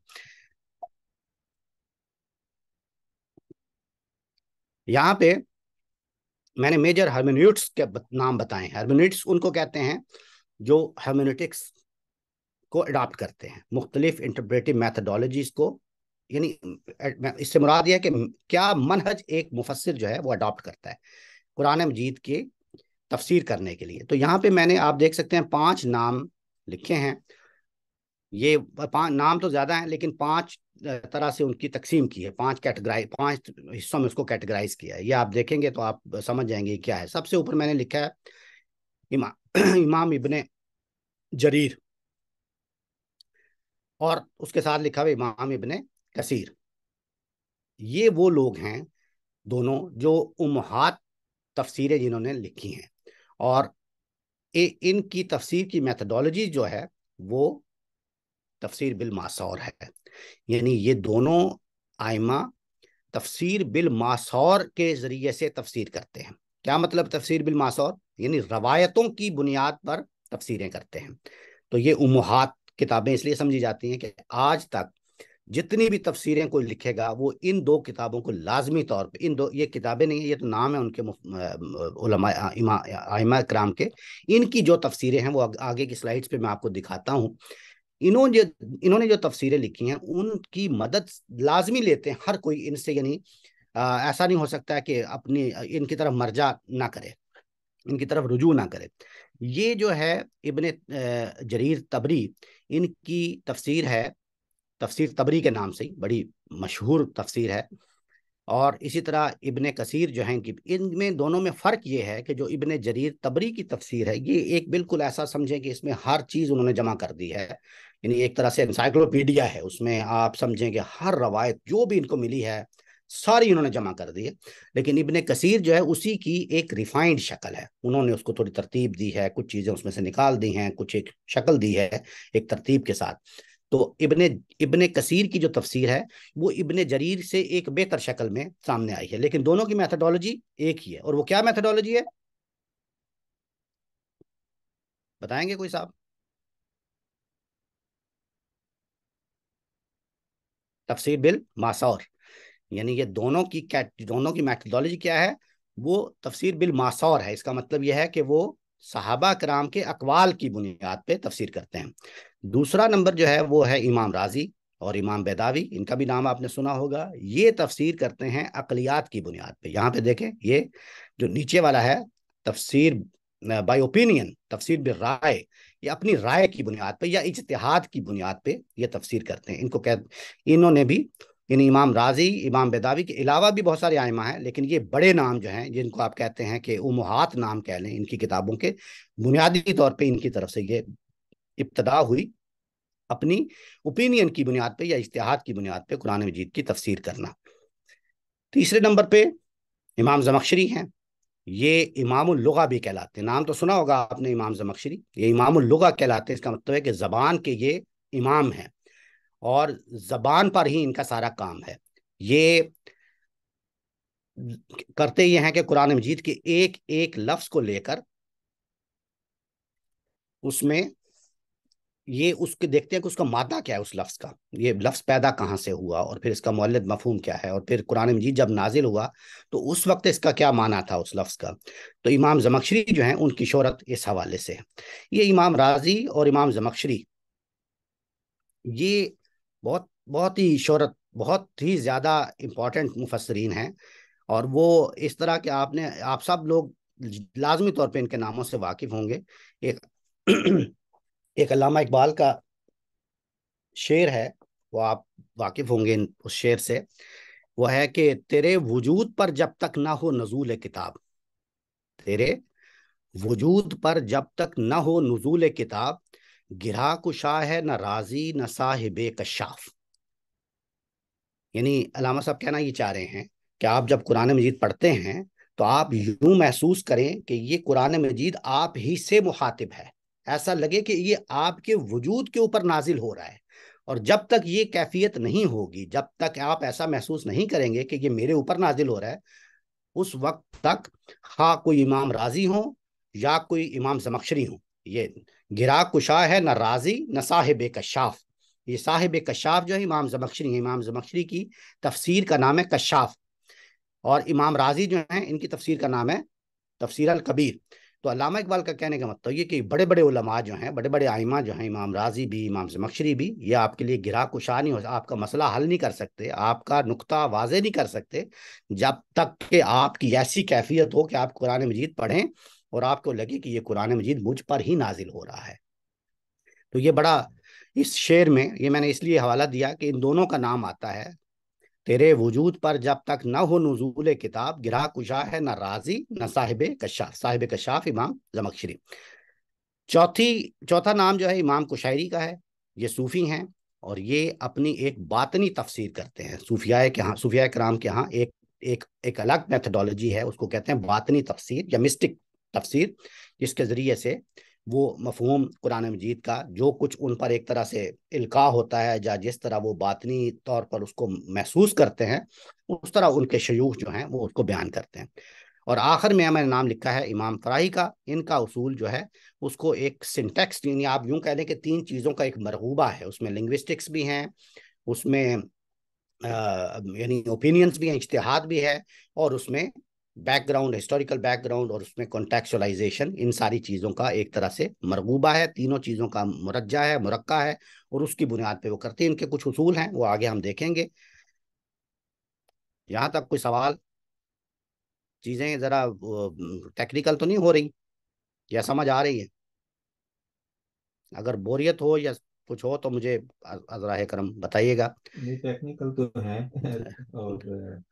यहाँ पे मैंने मेजर हर्मेन्यूट्स के नाम बताए हैं। हर्मेन्यूट्स उनको कहते हैं जो हर्मेन्यूटिक्स को अडॉप्ट करते हैं, मुख्तलिफ इंटरप्रेटिव मैथडोलॉजीज को। यानी इससे मुराद यह है कि क्या मनहज एक मुफस्सिर जो है वो अडॉप्ट करता है कुरान मजीद के तफसीर करने के लिए। तो यहाँ पे मैंने, आप देख सकते हैं, 5 नाम लिखे हैं। ये 5 नाम तो ज़्यादा हैं, लेकिन 5 तरह से उनकी तकसीम की है, 5 कैटेगराई, 5 हिस्सों में उसको कैटेगराइज किया है। ये आप देखेंगे तो आप समझ जाएंगे क्या है। सबसे ऊपर मैंने लिखा है इमाम इब्ने जरीर, और उसके साथ लिखा है इमाम इब्ने कसीर। ये वो लोग हैं दोनों जो उम्महात तफसीरें जिन्होंने लिखी हैं, और इनकी तफसीर की मैथडोलॉजी जो है वो तफसीर बिल मासौर है। यानी ये दोनों आइमा तफसीर बिल मासौर के जरिए से तफसीर करते हैं। क्या मतलब तफसीर बिल मासौर? यानी रवायतों की बुनियाद पर तफसीरें करते हैं। तो ये उम्महात किताबें इसलिए समझी जाती हैं कि आज तक जितनी भी तफसीरें कोई लिखेगा वो इन 2 किताबों को लाजमी तौर पर, इन 2, ये किताबें नहीं है, ये तो नाम है उनके आइमा कराम के। इनकी जो तफसीरें हैं वो आगे की स्लाइड्स पे मैं आपको दिखाता हूँ। इन्होंने जो तफसीरें लिखी हैं उनकी मदद लाजमी लेते हैं हर कोई इनसे। यानी ऐसा नहीं हो सकता है कि अपनी इनकी तरफ मर्जा ना करे, इनकी तरफ रुजू ना करे। ये जो है इब्ने जरीर तबरी, इनकी तफसीर है तफसीर तबरी के नाम से ही, बड़ी मशहूर तफसीर है। और इसी तरह इब्ने कसीर जो हैं, कि इनमें दोनों में फ़र्क ये है कि जो इब्ने जरीर तबरी की तफसीर है ये एक बिल्कुल ऐसा समझें कि इसमें हर चीज़ उन्होंने जमा कर दी है। यानी एक तरह से एनसाइक्लोपीडिया है, उसमें आप समझें कि हर रवायत जो भी इनको मिली है सारी इन्होंने जमा कर दी है। लेकिन इब्ने कसीर जो है उसी की एक रिफाइंड शक्ल है, उन्होंने उसको थोड़ी तरतीब दी है, कुछ चीज़ें उसमें से निकाल दी हैं, कुछ एक शक्ल दी है एक तरतीब के साथ। तो इब्ने कसीर की जो तफसीर है वो इब्ने जरीर से एक बेहतर शक्ल में सामने आई है, लेकिन दोनों की मैथडोलॉजी एक ही है। और वो क्या मैथडोलॉजी है बताएंगे कोई साहब? तफसीर बिल मासौर। यानी ये दोनों की मैथडोलॉजी क्या है? वो तफसीर बिल मासौर है। इसका मतलब यह है कि वो सहाबा कराम के अकवाल की बुनियाद पे तफसीर करते हैं। दूसरा नंबर जो है वो है इमाम राजी और इमाम बेदावी, इनका भी नाम आपने सुना होगा। ये तफसीर करते हैं अकलियात की बुनियाद पे। यहाँ पे देखें, ये जो नीचे वाला है तफसीर बाय ओपिनियन, तफसीर बिल राय, ये अपनी राय की बुनियाद पे या इज्तिहाद की बुनियाद पे ये तफसीर करते हैं। इनको इन्होंने भी, यानी इमाम राजी, इमाम बेदावी के अलावा भी बहुत सारे आइमा हैं, लेकिन ये बड़े नाम जो हैं जिनको आप कहते हैं कि उम्महात नाम कह लें, इनकी किताबों के बुनियादी तौर पे इनकी तरफ से ये इब्तदा हुई अपनी ओपिनियन की बुनियाद पे या इज्तिहाद की बुनियाद पे कुरान मजीद की तफसीर करना। तीसरे नंबर पे इमाम ज़मखशरी हैं। ये इमामुल लुगा भी कहलाते हैं। नाम तो सुना होगा आपने इमाम ज़मखशरी, ये इमामुल लुगा कहलाते हैं। इसका मतलब है कि ज़बान के ये इमाम हैं और ज़बान पर ही इनका सारा काम है। ये करते ये हैं कि कुरान मजीद के एक एक लफ्ज को लेकर उसमें ये उसके देखते हैं कि उसका मादा क्या है, उस लफ्ज़ का ये लफ्ज़ पैदा कहाँ से हुआ और फिर इसका मुअल्लिफ मफहूम क्या है और फिर कुरान मजीद जब नाजिल हुआ तो उस वक्त इसका क्या माना था उस लफ्ज़ का। तो इमाम ज़मखशरी जो हैं उनकी शोहरत इस हवाले से है। ये इमाम राजी और इमाम ज़मखशरी ये बहुत बहुत ही शोहरत बहुत ही ज़्यादा इम्पॉर्टेंट मुफस्सरीन हैं और वो इस तरह के आपने आप सब लोग लाजमी तौर पर इनके नामों से वाकिफ़ होंगे। एक अल्लामा इकबाल का शेर है, वो आप वाकिफ़ होंगे उस शेर से। वो है कि तेरे वजूद पर जब तक ना हो नजूल किताब, तेरे वजूद पर जब तक ना हो नजूल किताब, गिरा कुशा है न राजी न साहिबे कशाफ। यानी अल्लामा साहब कहना ये चाह रहे हैं कि आप जब कुरान मजीद पढ़ते हैं तो आप यूं महसूस करें कि ये कुरान मजीद आप ही से मुखातिब है, ऐसा लगे कि ये आपके वजूद के ऊपर नाजिल हो रहा है। और जब तक ये कैफियत नहीं होगी, जब तक आप ऐसा महसूस नहीं करेंगे कि ये मेरे ऊपर नाजिल हो रहा है, उस वक्त तक हाँ कोई इमाम राजी हो या कोई इमाम ज़मखशरी हो, ये गिरा कुशा है ना राजी ना साहिब कशाफ। ये साहिब कशाफ जो है इमाम ज़मखशरी है। इमाम ज़मखशरी की तफसीर का नाम है कशाफ और इमाम राजी जो है इनकी तफसीर का नाम है तफसीर अल कबीर। तो अल्लामा इकबाल का कहने का मतलब ये कि बड़े बड़े उलमा जो हैं, बड़े बड़े आइमा जो हैं, इमाम राजी भी इमाम ज़मखशरी भी, ये आपके लिए गिरा कुशा नहीं हो, आपका मसला हल नहीं कर सकते, आपका नुक्ता वाजे नहीं कर सकते जब तक कि आपकी ऐसी कैफियत हो कि आप कुरान मजीद पढ़ें और आपको लगे कि ये कुरान मजीद मुझ पर ही नाजिल हो रहा है। तो ये बड़ा इस शेर में ये मैंने इसलिए हवाला दिया कि इन दोनों का नाम आता है। तेरे वजूद पर जब तक न हो नुजूल किताब, गिरा कुशा है न राजी न साहिबे कशाफ। साहिबे कशाफ इमाम ज़मखशरी। चौथा नाम जो है इमाम कुशायरी का है। ये सूफ़ी हैं और ये अपनी एक बातनी तफसीर करते हैं। सूफिया के यहाँ, सूफिया कराम के यहाँ एक एक एक अलग मैथडोलॉजी है, उसको कहते हैं बातनी तफसीर या मिस्टिक तफसीर, जिसके ज़रिए से वो मफहूम कुरान मजीद का जो कुछ उन पर एक तरह से इल्का होता है या जिस तरह वो बातनी तौर पर उसको महसूस करते हैं उस तरह उनके शयूख जो हैं वो उसको बयान करते हैं। और आखिर में मैंने नाम लिखा है इमाम फ़राही का। इनका उसूल जो है उसको एक सिंटेक्स, यानी आप यूँ कह लें कि तीन चीज़ों का एक मरगूबा है, उसमें लिंग्विस्टिक्स भी हैं, उसमें यानी ओपिनियंस भी हैं, इज्तिहाद भी है, और उसमें बैकग्राउंड, हिस्टोरिकल बैकग्राउंड, और उसमें कॉन्टेक्चुअलाइजेशन, इन सारी चीज़ों का एक तरह से मरगूबा है, तीनों चीज़ों का मुरज्जा है, मुरक्का है, और उसकी बुनियाद पे वो करते हैं। इनके कुछ उसूल हैं, वो आगे हम देखेंगे। यहाँ तक कोई सवाल? चीज़ें ज़रा टेक्निकल तो नहीं हो रही या समझ आ रही है? अगर बोरियत हो या कुछ हो तो मुझे अज़राए करम बताइएगा। टेक्निकल तो है और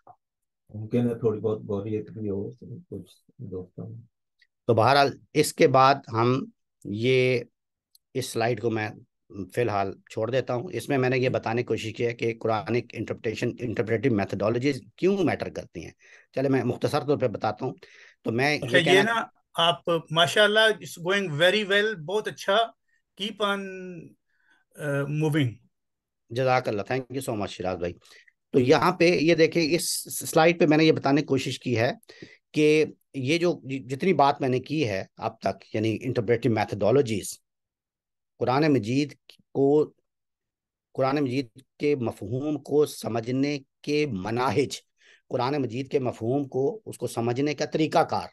थोड़ी बहुत बोरियत भी हो कुछ दोस्तों। तो बहरहाल इसके बाद हम ये इस स्लाइड को मैं फ़िलहाल छोड़ देता हूँ। इसमें मैंने ये बताने की कोशिश की है कि कुरानिक इंटरप्रेटिव मैथडोलॉजीज क्यों मैटर करती हैं। चले मैं मुख्तसर तौर पे बताता हूँ। तो मैं ये ना आप माशाल्लाह इट्स गोइंग वेरी वेल, बहुत अच्छा, कीप ऑन मूविंग। जज़ाकल्लाह, thank you so much Shiraz भाई। तो यहाँ पे ये देखें, इस स्लाइड पे मैंने ये बताने की कोशिश की है कि ये जो जितनी बात मैंने की है अब तक, यानी इंटरप्रेटिव मैथडोलॉजीज कुरान मजीद के मफहूम को समझने के मनाहिज, कुरान मजीद के मफहूम को उसको समझने का तरीक़ाकार,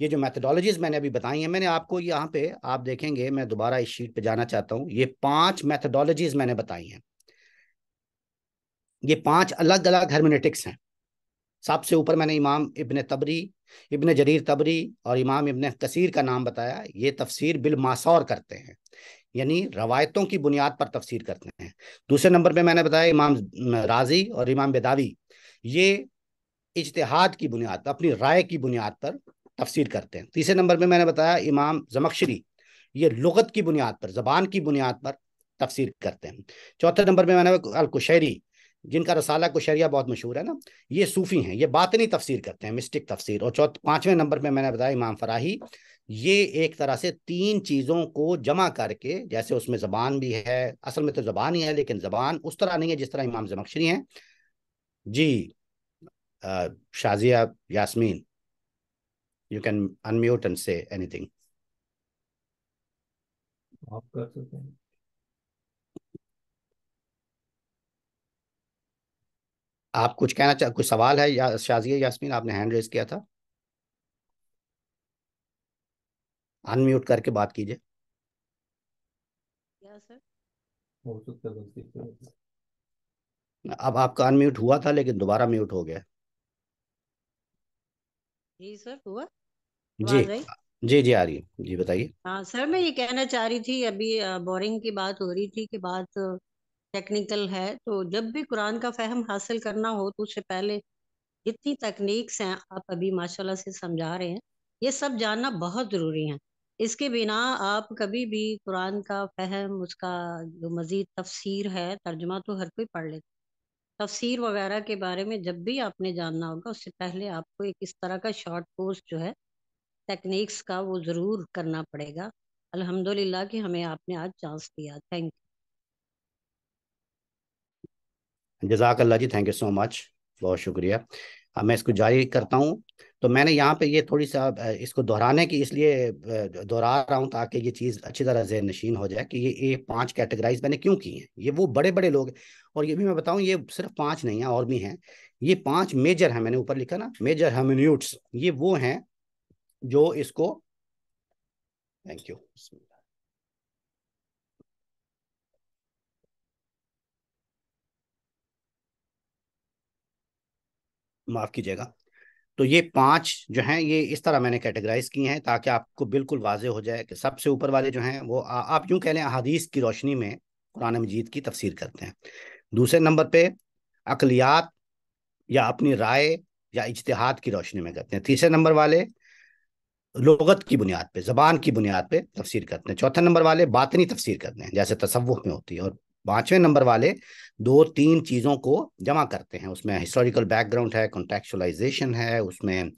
ये जो मैथडोलॉजीज मैंने अभी बताई हैं, मैंने आपको यहाँ पे आप देखेंगे, मैं दोबारा इस शीट पे जाना चाहता हूँ, ये 5 मैथडोलॉजीज मैंने बताई हैं। ये 5 अलग अलग हर्मेनेटिक्स हैं। सबसे ऊपर मैंने इमाम इब्न जरीर तबरी और इमाम इब्न कसीर का नाम बताया। ये तफसीर बिल मासौर करते हैं, यानी रवायतों की बुनियाद पर तफसीर करते हैं। दूसरे नंबर पे मैंने बताया इमाम राजी और इमाम बेदावी, ये इज्तिहाद की बुनियाद, अपनी राय की बुनियाद पर तफसीर करते हैं। तीसरे नंबर पर मैंने बताया इमाम ज़मखशरी, ये लुगत की बुनियाद पर, ज़बान की बुनियाद पर तफसीर करते हैं। चौथे नंबर पर मैंने अल कुशैरी, जिनका रसाला कुशैरिया बहुत मशहूर है ना, ये सूफ़ी हैं, ये बातनी तफसीर करते हैं, मिस्टिक तफसीर। और पाँचवें नंबर पे मैंने बताया इमाम फ़राही, ये एक तरह से 3 चीज़ों को जमा करके, जैसे उसमें ज़बान भी है, असल में तो ज़बान ही है लेकिन ज़बान उस तरह नहीं है जिस तरह इमाम ज़मखशरी हैं, जी Shazia Yasmin, you can unmute and say anything. आप कर सकते हैं। आप कुछ कहना चाह, कुछ सवाल है या शाजिया यास्मीन? आपने हैंड रेज किया था, अनम्यूट करके बात कीजिए। यस सर, हो सकता है। अब आपका अनम्यूट हुआ था लेकिन दोबारा म्यूट हो गया। जी सर, हुआ जी जी जी आ रही है जी, बताइए। हाँ सर, मैं ये कहना चाह रही थी, अभी बोरिंग की बात हो रही थी कि बात टेक्निकल है, तो जब भी कुरान का फहम हासिल करना हो तो उससे पहले जितनी तकनीक्स हैं आप अभी माशाल्लाह से समझा रहे हैं, ये सब जानना बहुत ज़रूरी है। इसके बिना आप कभी भी कुरान का फहम, उसका जो मज़ीद तफसीर है, तर्जुमा तो हर कोई पढ़ लेता, तफसीर वगैरह के बारे में जब भी आपने जानना होगा उससे पहले आपको एक इस तरह का शॉर्ट कोर्स जो है टेक्निक्स का वो ज़रूर करना पड़ेगा। अल्हम्दुलिल्लाह कि हमें आपने आज चांस दिया। थैंक यू, जज़ाकल्लाह जी, थैंक यू सो मच, बहुत शुक्रिया। अब मैं इसको जारी करता हूँ। तो मैंने यहाँ पे ये थोड़ी सा इसको दोहराने की इसलिए दोहरा रहा हूँ ताकि ये चीज़ अच्छी तरह ज़हन नशीन हो जाए कि ये 5 कैटेगराइज मैंने क्यों की हैं। ये वो बड़े बड़े लोग हैं, और ये भी मैं बताऊँ ये सिर्फ 5 नहीं हैं, और भी हैं। ये 5 मेजर हैं, मैंने ऊपर लिखा ना, मेजर हर्मेनेउट्स। ये वो हैं जो इसको, थैंक यू, माफ़ कीजिएगा। तो ये 5 जो हैं ये इस तरह मैंने कैटेगराइज किए हैं ताकि आपको बिल्कुल वाजे हो जाए कि सबसे ऊपर वाले जो हैं वो आप यूँ कह लें अहादीस की रोशनी में कुरान मजीद की तफसीर करते हैं। दूसरे नंबर पे अकलियात या अपनी राय या इज्तिहाद की रोशनी में करते हैं। तीसरे नंबर वाले लुगत की बुनियाद पे, ज़बान की बुनियाद पे तफसीर करते हैं। चौथे नंबर वाले बातनी तफसीर करते हैं जैसे तसव्वुफ़ में होती है। और 5वें नंबर वाले 2-3 चीज़ों को जमा करते हैं, उसमें हिस्टोरिकल बैकग्राउंड है, कॉन्टेक्चुअलाइजेशन है, उसमें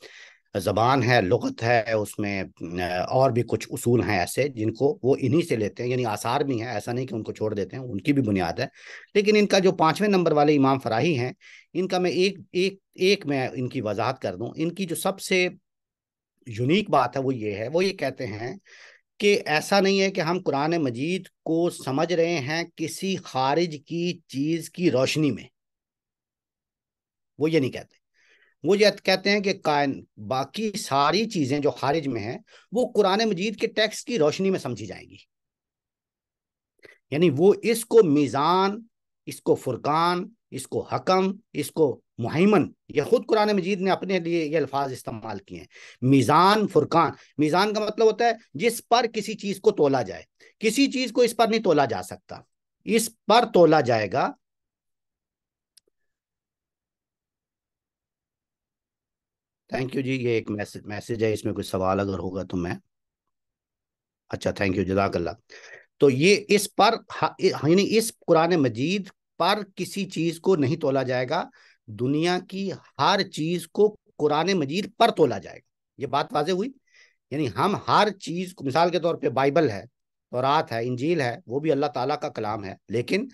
ज़बान है, लुगत है, उसमें और भी कुछ उसूल हैं ऐसे जिनको वो इन्हीं से लेते हैं, यानी आसार भी हैं, ऐसा नहीं कि उनको छोड़ देते हैं, उनकी भी बुनियाद है। लेकिन इनका जो 5वें नंबर वाले इमाम फराही हैं, इनका मैं एक मैं इनकी वजाहत कर दूँ। इनकी जो सबसे यूनिक बात है वो ये कहते हैं कि ऐसा नहीं है कि हम कुरान मजीद को समझ रहे हैं किसी खारिज की चीज़ की रोशनी में। वो ये नहीं कहते, वो ये कहते हैं कि बाकी सारी चीज़ें जो खारिज में हैं वो कुरान मजीद के टेक्स्ट की रोशनी में समझी जाएंगी। यानी वो इसको मीज़ान, इसको फुरकान, इसको हकम, इसको मुहैमन, ये खुद कुरान मजीद ने अपने लिए ये अल्फाज इस्तेमाल किए हैं, मीज़ान, फुरकान। मीज़ान का मतलब होता है जिस पर किसी चीज़ को तोला जाए। किसी चीज़ को इस पर नहीं तोला जा सकता, इस पर तोला जाएगा थैंक यू जी। ये एक मैसेज है, इसमें कुछ सवाल अगर होगा तो मैं, अच्छा थैंक यू, जज़ाकल्लाह। तो ये इस पर, यानी इस कुरान मजीद पर किसी चीज़ को नहीं तोला जाएगा, दुनिया की हर चीज को कुरान मजीद पर तोला जाएगा। ये बात वाजे हुई। यानी हम हर चीज को, मिसाल के तौर पे बाइबल है, तौरात है, इंजील है, वो भी अल्लाह ताला का कलाम है, लेकिन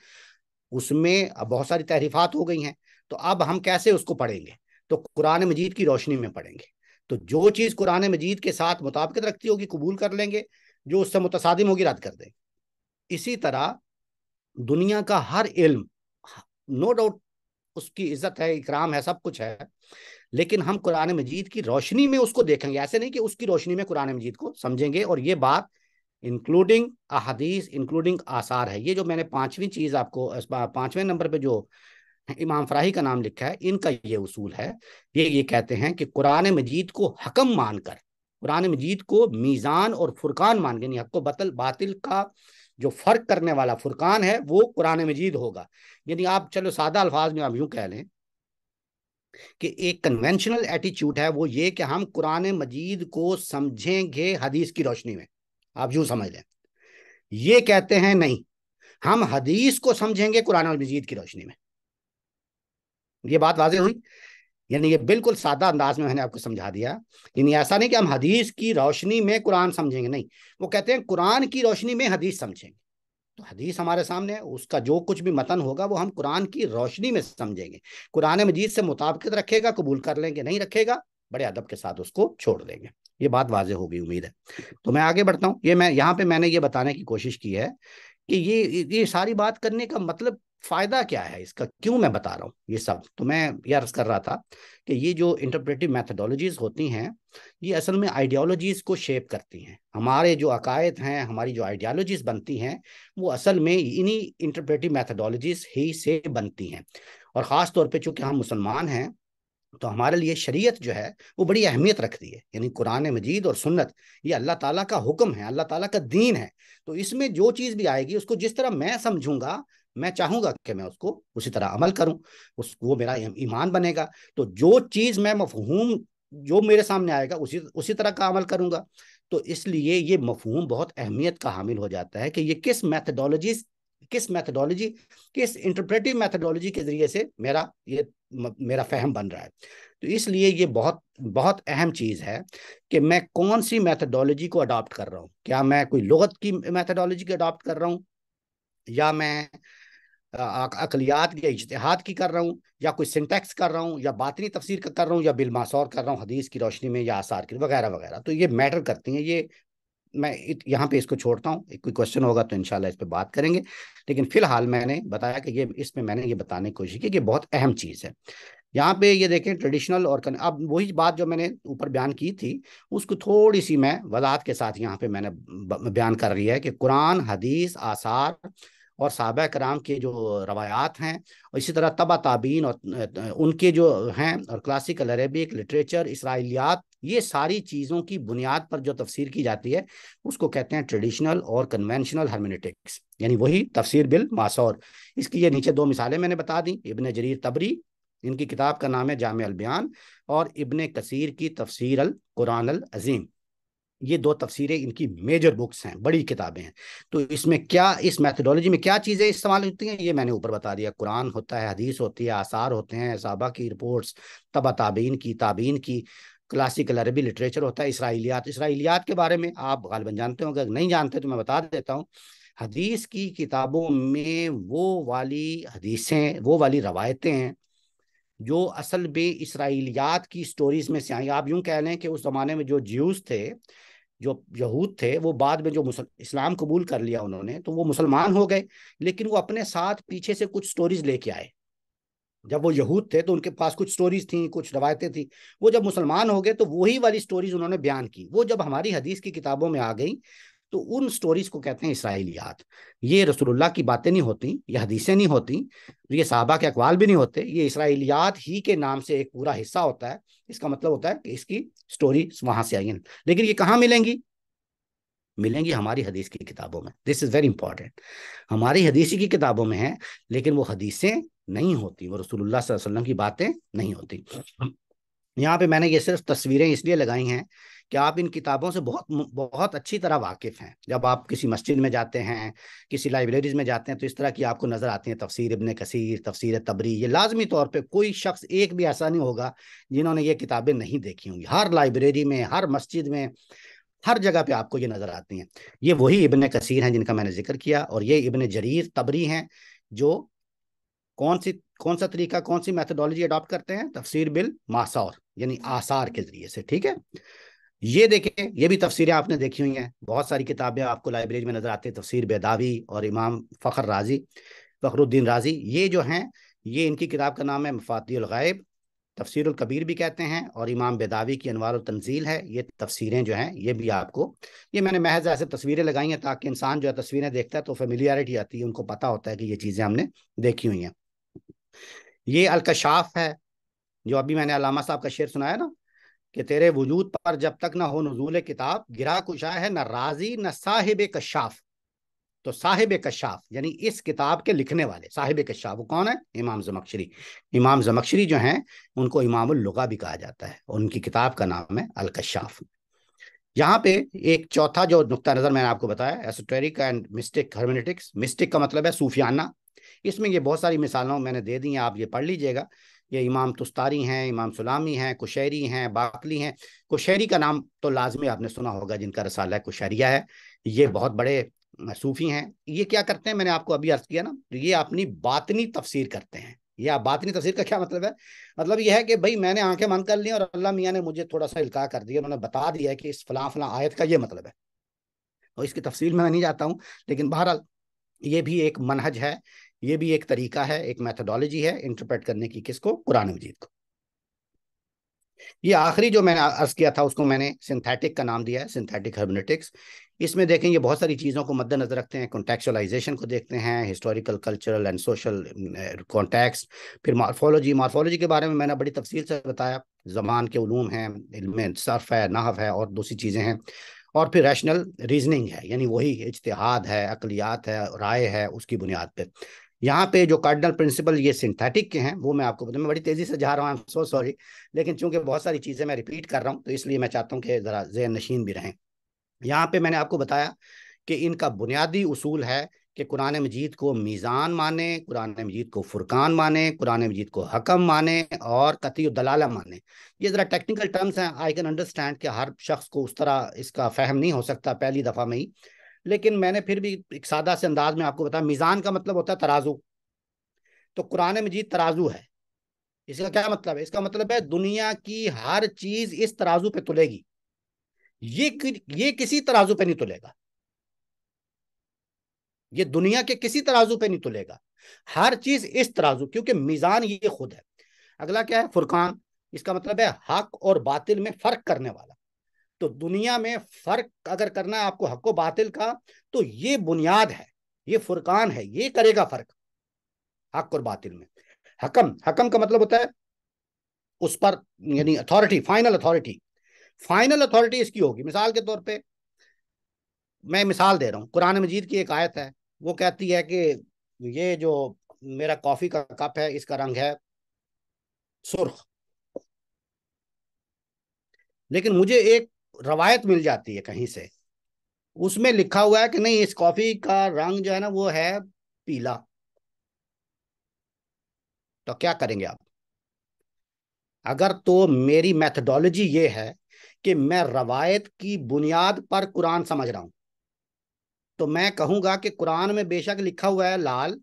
उसमें अब बहुत सारी तहरीफात हो गई हैं, तो अब हम कैसे उसको पढ़ेंगे? तो कुरान मजीद की रोशनी में पढ़ेंगे। तो जो चीज़ कुरान मजीद के साथ मुताबिकत रखती होगी कबूल कर लेंगे, जो उससे मुतसादिम होगी रद्द कर देंगे। इसी तरह दुनिया का हर इल्म, नो डाउट उसकी इज्जत है, इकराम है, सब कुछ है, लेकिन हम कुरान मजीद की रोशनी में उसको देखेंगे। ऐसे नहीं कि उसकी रोशनी में कुरान मजीद को समझेंगे। और ये बात इंक्लूडिंग अहादीस, इंक्लूडिंग आसार है। ये जो मैंने 5वीं चीज़ आपको, 5वें नंबर पे जो इमाम फराही का नाम लिखा है, इनका ये उसूल है। ये कहते हैं कि कुरान मजीद को हकम मानकर, कुरान मजीद को मीज़ान और फुरकान मान के, हक को बातिल का जो फ़र्क करने वाला फुरकान है वो कुरान मजीद होगा। यानी आप, चलो सादा अल्फाज में आप यूँ कह लें कि एक कन्वेंशनल एटीट्यूड है, वो ये कि हम कुरान मजीद को समझेंगे हदीस की रोशनी में, आप यूँ समझ लें। ये कहते हैं नहीं, हम हदीस को समझेंगे कुरान मजीद की रोशनी में। ये बात वाज़ेह हुई। यानी ये बिल्कुल सादा अंदाज में मैंने आपको समझा दिया। यानी ऐसा नहीं कि हम हदीस की रोशनी में कुरान समझेंगे, नहीं, वो कहते हैं कुरान की रोशनी में हदीस समझेंगे। तो हदीस हमारे सामने है, उसका जो कुछ भी मतन होगा वो हम कुरान की रोशनी में समझेंगे, कुरान मजीद से मुताबिकत रखेगा कबूल कर लेंगे, नहीं रखेगा बड़े अदब के साथ उसको छोड़ देंगे। ये बात वाजह हो गई उम्मीद है। तो मैं आगे बढ़ता हूँ। ये मैं यहाँ पे मैंने ये बताने की कोशिश की है कि ये सारी बात करने का मतलब फ़ायदा क्या है, इसका क्यों मैं बता रहा हूँ ये सब। तो मैं ये अर्ज़ कर रहा था कि ये जो इंटरप्रेटिव मैथडोलॉजीज़ होती हैं ये असल में आइडियोलॉजीज़ को शेप करती हैं। हमारे जो अकायद हैं, हमारी जो आइडियोलॉजीज़ बनती हैं वो असल में इन्हीं इंटरप्रेटिव मैथडोलॉजीज़ ही से बनती हैं। और ख़ास तौर पर चूँकि हम मुसलमान हैं तो हमारे लिए शरीयत जो है वो बड़ी अहमियत रखती है, यानी कुरान मजीद और सुन्नत ये अल्लाह ताला का हुक्म है, अल्लाह ताला का दीन है। तो इसमें जो चीज़ भी आएगी उसको जिस तरह मैं समझूंगा, मैं चाहूँगा कि मैं उसको उसी तरह अमल करूँ, वो मेरा ईमान बनेगा। तो जो चीज़ मैं मफहूम जो मेरे सामने आएगा उसी तरह का अमल करूँगा। तो इसलिए ये मफहूम बहुत अहमियत का हामिल हो जाता है कि ये किस इंटरप्रेटिव मैथडोलॉजी के ज़रिए से मेरा फहम बन रहा है। तो इसलिए ये बहुत बहुत अहम चीज़ है कि मैं कौन सी मैथडोलॉजी को अडॉप्ट कर रहा हूँ। क्या मैं कोई लुगत की मैथडोलॉजी को अडॉप्ट कर रहा हूँ, या मैं अकलियात या इज्तिहाद की कर रहा हूँ, या कोई सिंटैक्स कर रहा हूँ, या बातनी तफसीर का कर रहा हूँ, या बिलमासौर कर रहा हूँ हदीस की रोशनी में, या आसार की वगैरह वगैरह। तो ये मैटर करती हैं। ये मैं यहाँ पे इसको छोड़ता हूँ, कोई क्वेश्चन होगा तो इंशाल्लाह इस पे बात करेंगे, लेकिन फिलहाल मैंने बताया कि ये इसमें मैंने ये बताने की कोशिश की कि बहुत अहम चीज़ है। यहाँ पे ये देखें ट्रेडिशनल और अब वही बात जो मैंने ऊपर बयान की थी उसको थोड़ी सी मैं वजाहत के साथ यहाँ पे मैंने बयान कर रही है कि कुरान, हदीस, आसार और साहबा कराम के जो रवायात हैं, और इसी तरह तबा ताबीन और उनके जो हैं, और क्लासिकल अरेबिक लिटरेचर, इसराइलियात, ये सारी चीज़ों की बुनियाद पर जो तफसीर की जाती है उसको कहते हैं ट्रेडिशनल और कन्वेंशनल हर्मेनेटिक्स, यानी वही तफसीर बिल मासौर। इसकी ये नीचे दो मिसालें मैंने बता दी। इब्न जरीर तबरी, इनकी किताब का नाम है जामे अल बयान, और इब्न कसीर की तफसीर अल कुरान अल अजीम। ये दो तफसीरें इनकी मेजर बुक्स हैं, बड़ी किताबें हैं। तो इसमें इस मैथडोलॉजी में क्या चीज़ें इस्तेमाल होती हैं ये मैंने ऊपर बता दिया। कुरान होता है, हदीस होती है, आसार होते हैं, साहबा की रिपोर्ट्स, तबा ताबीन की, क्लासिकल अरबी लिटरेचर होता है, इसराइलियात के बारे में आप गालिबन जानते हो, अगर नहीं जानते तो मैं बता देता हूँ। हदीस की किताबों में वो वाली रवायतें हैं जो असल में इसराइलियात की स्टोरीज में से आई। आप यूँ कह लें कि उस ज़माने में जो ज्यूज़ थे, जो यहूद थे, वो बाद में जो इस्लाम कबूल कर लिया उन्होंने तो वो मुसलमान हो गए, लेकिन वो अपने साथ पीछे से कुछ स्टोरीज लेके आए। जब वो यहूद थे तो उनके पास कुछ स्टोरीज थी, कुछ रवायतें थी, वो जब मुसलमान हो गए तो वही वाली स्टोरीज उन्होंने बयान की, वो जब हमारी हदीस की किताबों में आ गई तो उन स्टोरीज को कहते हैं इसराइलियात। ये रसूलुल्लाह की बातें नहीं होती, ये हदीसें नहीं होती, ये साहबा के अकवाल भी नहीं होते, ये इसराइलियात ही के नाम से एक पूरा हिस्सा होता है। इसका मतलब होता है कि इसकी स्टोरी वहां से आई है, लेकिन ये कहाँ मिलेंगी हमारी हदीस की किताबों में। दिस इज़ वेरी इंपॉर्टेंट, हमारी हदीस की किताबों में है लेकिन वो हदीसें नहीं होती, वो रसूलुल्लाह सल्लल्लाहु अलैहि वसल्लम की बातें नहीं होती। यहाँ पे मैंने ये सिर्फ तस्वीरें इसलिए लगाई हैं कि आप इन किताबों से बहुत बहुत अच्छी तरह वाकिफ़ हैं। जब आप किसी मस्जिद में जाते हैं, किसी लाइब्रेरीज में जाते हैं, तो इस तरह की आपको नज़र आती है तफसीर इब्न कसीर, तफसीर तबरी। ये लाजमी तौर पे कोई शख्स एक भी ऐसा नहीं होगा जिन्होंने ये किताबें नहीं देखी होंगी। हर लाइब्रेरी में, हर मस्जिद में, हर जगह पे आपको ये नज़र आती हैं। ये वही इब्न कसीर हैं जिनका मैंने जिक्र किया, और ये इब्न जरीर तबरी हैं जो कौन सा तरीका, कौन सी मैथडोलॉजी अडॉप्ट करते हैं, तफसीर बिल मासौर, यानी आसार के ज़रिए से। ठीक है, ये देखें, ये भी तफसीरें आपने देखी हुई हैं, बहुत सारी किताबें आपको लाइब्रेरी में नजर आती है। तफसीर बेदावी और इमाम फखरुद्दीन राजी, ये जो हैं, ये इनकी किताब का नाम है मफातिहुल गायब, तफसीरुल कबीर भी कहते हैं, और इमाम बेदावी की अनवारुत तंजील है। ये तफसीरें जो हैं, ये भी आपको, ये मैंने महज ऐसे तस्वीरें लगाई हैं ताकि इंसान जो है तस्वीरें देखता है तो फेमिलियरिटी आती है, उनको पता होता है कि ये चीज़ें हमने देखी हुई हैं। ये अलकशाफ है जो अभी मैंने अलामा साहब का शेर सुनाया ना कि तेरे वजूद पर जब तक ना हो नुजूल किताब, गिरा कुशा है ना राजी ना साहिब कशाफ। तो साहिब कशाफ यानी इस किताब के लिखने वाले, साहिब कशाफ वो कौन है? इमाम ज़मखशरी। इमाम ज़मखशरी जो हैं उनको इमामुल लुगा भी कहा जाता है, और उनकी किताब का नाम है अल-कशाफ। यहाँ पे एक चौथा जो नुक्ता नज़र मैंने आपको बताया, esoteric and mystic hermeneutics. Mystic का मतलब है सूफियाना। इसमें ये बहुत सारी मिसालों मैंने दे दी हैं, आप ये पढ़ लीजिएगा। ये इमाम तुस्तारी हैं, इमाम सुलामी हैं, कुशैरी हैं, बाकली हैं। कुशैरी का नाम तो लाजमी आपने सुना होगा, जिनका रसाला है कुशैरिया है। ये बहुत बड़े सूफी हैं, ये क्या करते हैं, मैंने आपको अभी अर्ज किया ना, ये अपनी बातनी तफसीर करते हैं। ये बातनी तफसीर का क्या मतलब है? मतलब यह है कि भाई मैंने आंखें बंद कर ली और अल्लाह मियाँ ने मुझे थोड़ा सा इल्का कर दिया, उन्होंने बता दिया है कि इस फलां फलां आयत का ये मतलब है। और इसकी तफसील में मैं नहीं जाता हूँ, लेकिन बहरहाल ये भी एक मनहज है, ये भी एक तरीका है, एक मैथडोलॉजी है इंटरप्रेट करने की, किसको, कुरान मजीद को। ये आखिरी जो मैंने अर्ज किया था उसको मैंने सिंथेटिक का नाम दिया है, सिंथेटिक हर्मेनेटिक्स। इसमें देखें ये बहुत सारी चीज़ों को मद्देनजर रखते हैं, कॉन्टेक्चुअलाइजेशन को देखते हैं, historical cultural and social context, फिर मार्फोलॉजी, मार्फोलॉजी के बारे में मैंने बड़ी तफसील से बताया, ज़बान के उलूम हैं, इल्म सर्फ है, नहव है और दूसरी चीज़ें हैं, और फिर रैशनल रीजनिंग है, यानी वही इज्तिहाद है, अकलियात है, राय है, उसकी बुनियाद पर। यहाँ पे जो कार्डिनल प्रिंसिपल ये सिंथेटिक के हैं वो मैं आपको बताऊँ, मैं बड़ी तेज़ी से जा रहा हूँ, आई एम सो सॉरी, लेकिन चूंकि बहुत सारी चीज़ें मैं रिपीट कर रहा हूँ तो इसलिए मैं चाहता हूँ कि ज़रा ज़हन नशीन भी रहें। यहाँ पे मैंने आपको बताया कि इनका बुनियादी उसूल है कि कुरान मजीद को मीज़ान माने, कुरान मजीद को फुरकान माने, कुरान मजीद को हकम माने और कतई दलाला माने। ये ज़रा टेक्निकल टर्म्स हैं, आई कैन अंडरस्टैंड कि हर शख्स को उस तरह इसका फहम नहीं हो सकता पहली दफ़ा में ही, लेकिन मैंने फिर भी एक सादा से अंदाज में आपको बताया। मीज़ान का मतलब होता है तराजू, तो कुरान मजीद तराजू है। इसका क्या मतलब है? इसका मतलब है दुनिया की हर चीज़ इस तराजू पे तुलेगी, ये किसी तराजू पे नहीं तुलेगा, ये दुनिया के किसी तराजू पे नहीं तुलेगा, हर चीज़ इस तराजू, क्योंकि मीज़ान ये खुद है। अगला क्या है? फुरकान, इसका मतलब है हक और बातिल में फ़र्क करने वाला। तो दुनिया में फ़र्क अगर करना है आपको हक व बातिल का, तो ये बुनियाद है, ये फुरकान है, ये करेगा फ़र्क हक और बातिल में। हकम, हकम का मतलब होता है उस पर, यानी authority, final authority, final authority इसकी होगी। मिसाल के तौर पे मैं मिसाल दे रहा हूँ, कुरान मजीद की एक आयत है वो कहती है कि ये जो मेरा कॉफ़ी का कप है इसका रंग है सुर्ख, लेकिन मुझे एक रवायत मिल जाती है कहीं से, उसमें लिखा हुआ है कि नहीं इस कॉफ़ी का रंग जो है ना वो है पीला। तो क्या करेंगे आप? अगर तो मेरी मैथडोलॉजी ये है कि मैं रवायत की बुनियाद पर कुरान समझ रहा हूँ, तो मैं कहूँगा कि कुरान में बेशक लिखा हुआ है लाल,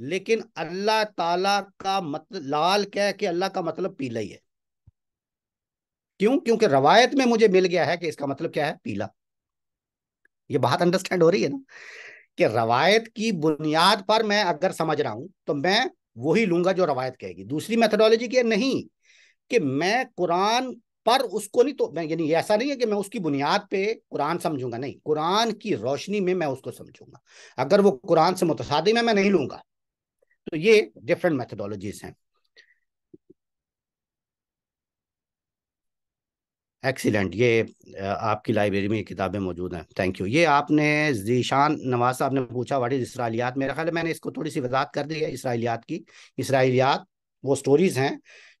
लेकिन अल्लाह ताला का मतलब लाल कह के अल्लाह का मतलब पीला ही है। क्यों? क्योंकि रवायत में मुझे मिल गया है कि इसका मतलब क्या है, पीला। ये बात अंडरस्टैंड हो रही है ना, कि रवायत की बुनियाद पर मैं अगर समझ रहा हूँ तो मैं वही लूंगा जो रवायत कहेगी। दूसरी मेथडोलॉजी की नहीं कि मैं कुरान पर उसको नहीं, तो यानी ऐसा नहीं है कि मैं उसकी बुनियाद पे कुरान समझूंगा, नहीं, कुरान की रोशनी में मैं उसको समझूंगा। अगर वो कुरान से मुतसादिम है मैं नहीं लूंगा। तो ये डिफरेंट मेथडोलॉजीज हैं। एक्सीलेंट, ये आपकी लाइब्रेरी में ये किताबें मौजूद हैं, थैंक यू। ये आपने जीशान नवाज साहब ने पूछा व्हाट इज इसराइलियात, मेरा ख्याल है मैंने इसको थोड़ी सी वजात कर दी है। इसराइलियात की, इसराइलियात वो स्टोरीज़ हैं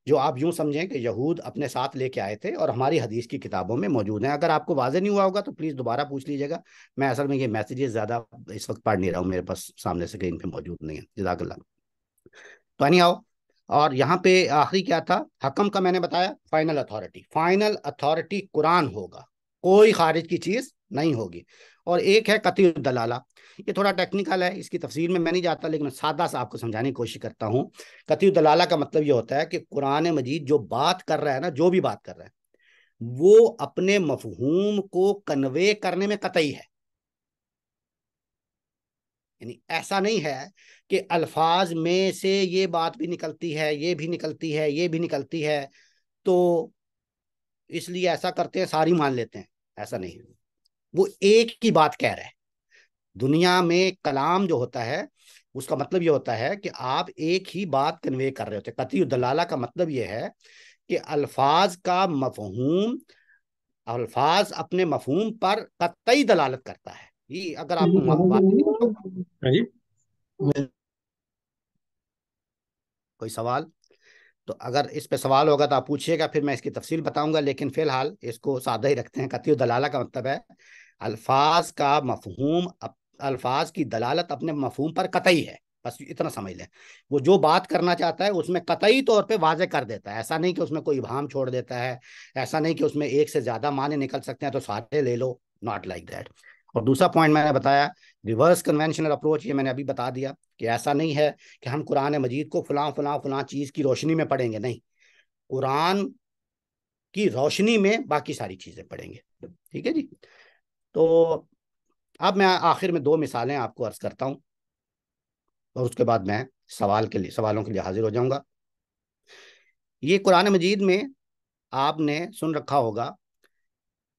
जो आप यूँ समझें कि यहूद अपने साथ लेके आए थे और हमारी हदीस की किताबों में मौजूद हैं। अगर आपको वाजे नहीं हुआ होगा तो प्लीज़ दोबारा पूछ लीजिएगा, मैं असल में ये मैसेजेस ज़्यादा इस वक्त पढ़ नहीं रहा हूँ, मेरे पास सामने से कहीं पर मौजूद नहीं है, जज़ाकल्लाह। तो नहीं आओ, और यहाँ पे आखिरी क्या था? हकम का मैंने बताया, final authority, final authority Quran होगा, कोई खारिज की चीज़ नहीं होगी। और एक है कतई दलाला, ये थोड़ा टेक्निकल है, इसकी तफसील में मैं नहीं जाता, लेकिन सादा सा आपको समझाने की कोशिश करता हूँ। कतई दलाला का मतलब ये होता है कि कुरान मजीद जो बात कर रहा है ना, जो भी बात कर रहा है, वो अपने मफहूम को कन्वे करने में कतई है। यानी ऐसा नहीं है कि अल्फाज में से ये बात भी निकलती है, ये भी निकलती है, ये भी निकलती है, तो इसलिए ऐसा करते हैं सारी मान लेते हैं, ऐसा नहीं है। वो एक ही बात कह रहा है। दुनिया में कलाम जो होता है उसका मतलब ये होता है कि आप एक ही बात कन्वे कर रहे होते हैं। कतई दलाला का मतलब ये है कि अल्फाज का मफहूम, अल्फाज अपने मफहूम पर कतई दलालत करता है। ये अगर आपको कोई सवाल, तो अगर इस पे सवाल होगा तो आप पूछिएगा, फिर मैं इसकी तफसील बताऊंगा, लेकिन फिलहाल इसको सादा ही रखते हैं। कतई दलाला का मतलब है अल्फाज का मफहूम, अल्फाज की दलालत अपने मफहूम पर कतई है, बस इतना समझ लें। वो जो बात करना चाहता है उसमें कतई तौर पे वाजे कर देता है, ऐसा नहीं कि उसमें कोई इबाम छोड़ देता है, ऐसा नहीं कि उसमें एक से ज़्यादा माने निकल सकते हैं तो सारे ले लो, नॉट लाइक दैट। और दूसरा पॉइंट मैंने बताया रिवर्स कन्वेंशनल अप्रोच, ये मैंने अभी बता दिया कि ऐसा नहीं है कि हम कुरान मजीद को फलां फलां फलां चीज़ की रोशनी में पढ़ेंगे, नहीं, कुरान की रोशनी में बाकी सारी चीज़ें पढ़ेंगे। ठीक है जी। तो अब मैं आखिर में दो मिसालें आपको अर्ज करता हूँ और उसके बाद मैं सवालों के लिए हाजिर हो जाऊँगा। ये कुरान मजीद में आपने सुन रखा होगा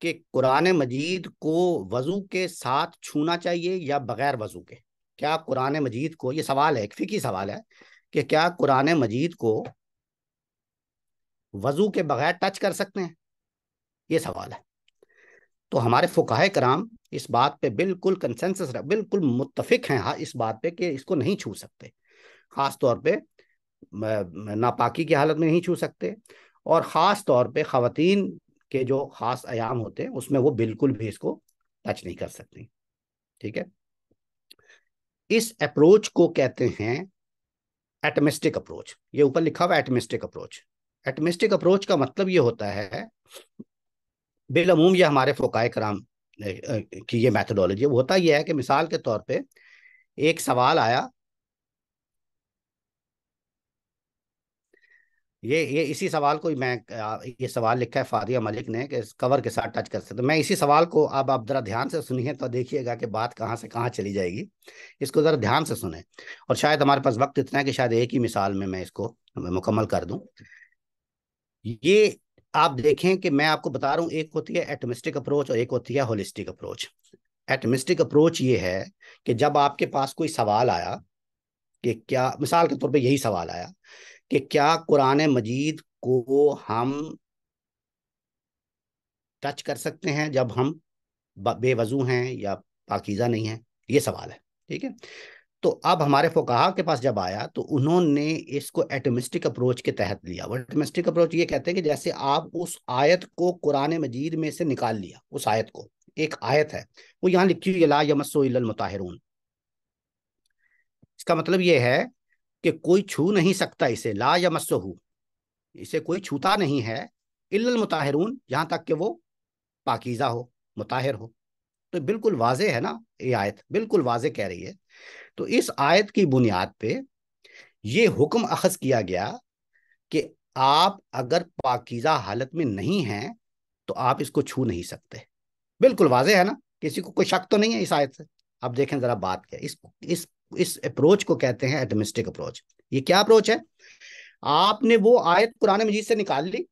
कि कुरान मजीद को वज़ू के साथ छूना चाहिए या बग़ैर वज़ू के। क्या कुरान मजीद को, ये सवाल है, एक फ़िक़ही सवाल है कि क्या कुरान मजीद को वज़ू के बग़ैर टच कर सकते हैं, ये सवाल है। तो हमारे फ़ुक़हा कराम इस बात पे बिल्कुल कंसेंसस, बिल्कुल मुत्तफ़िक़ हैं इस बात पे कि इसको नहीं छू सकते, ख़ास तौर पे नापाकी की हालत में नहीं छू सकते, और ख़ास तौर पे ख़वातीन के जो ख़ास आयाम होते हैं उसमें वो बिल्कुल भी इसको टच नहीं कर सकती। ठीक है, इस अप्रोच को कहते हैं एटमिस्टिक अप्रोच। ये ऊपर लिखा हुआ एटमिस्टिक अप्रोच। एटमिस्टिक अप्रोच का मतलब ये होता है, बेलमूम ये हमारे फ़ुक़हा-ए कराम की ये मैथडोलॉजी है, वो होता यह है कि मिसाल के तौर पे एक सवाल आया, ये इसी सवाल को मैं, ये सवाल लिखा है फादिया मलिक ने कि कवर के साथ टच कर सकते। मैं इसी सवाल को, अब आप ज़रा ध्यान से सुनिए तो देखिएगा कि बात कहाँ से कहाँ चली जाएगी, इसको ज़रा ध्यान से सुने, और शायद हमारे पास वक्त इतना है कि शायद एक ही मिसाल में मैं इसको मुकम्मल कर दूँ। ये आप देखें कि मैं आपको बता रहा हूँ, एक होती है एटमिस्टिक अप्रोच और एक होती है होलिस्टिक अप्रोच। एटमिस्टिक अप्रोच ये है कि जब आपके पास कोई सवाल आया कि क्या, मिसाल के तौर पे यही सवाल आया कि क्या कुरान मजीद को हम टच कर सकते हैं जब हम बेवजू हैं या पाकीज़ा नहीं हैं, ये सवाल है। ठीक है, तो अब हमारे फ़ुक़हा के पास जब आया तो उन्होंने इसको एटमिस्टिक अप्रोच के तहत लिया। वो एटमिस्टिक अप्रोच ये कहते हैं कि जैसे आप उस आयत को कुरान मजीद में से निकाल लिया, उस आयत को, एक आयत है वो यहाँ लिखी हुई ला यमस्सु इल्लल मुताहिरून, इसका मतलब ये है कि कोई छू नहीं सकता इसे, ला यमस्सुहु, इसे कोई छूता नहीं है, इल्लल मुताहिरून, यहाँ तक कि वो पाकीज़ा हो, मुताहिर हो। तो बिल्कुल वाजे है ना, ये आयत बिल्कुल वाजे कह रही है। तो इस आयत की बुनियाद पे ये हुक्म अखज़ किया गया कि आप अगर पाकीज़ा हालत में नहीं हैं तो आप इसको छू नहीं सकते। बिल्कुल वाजे है ना, किसी को कोई शक तो नहीं है इस आयत से। अब देखें ज़रा बात क्या, इस अप्रोच को कहते हैं एटमिस्टिक अप्रोच। ये क्या अप्रोच है, आपने वो आयत कुरान मजीद से निकाल ली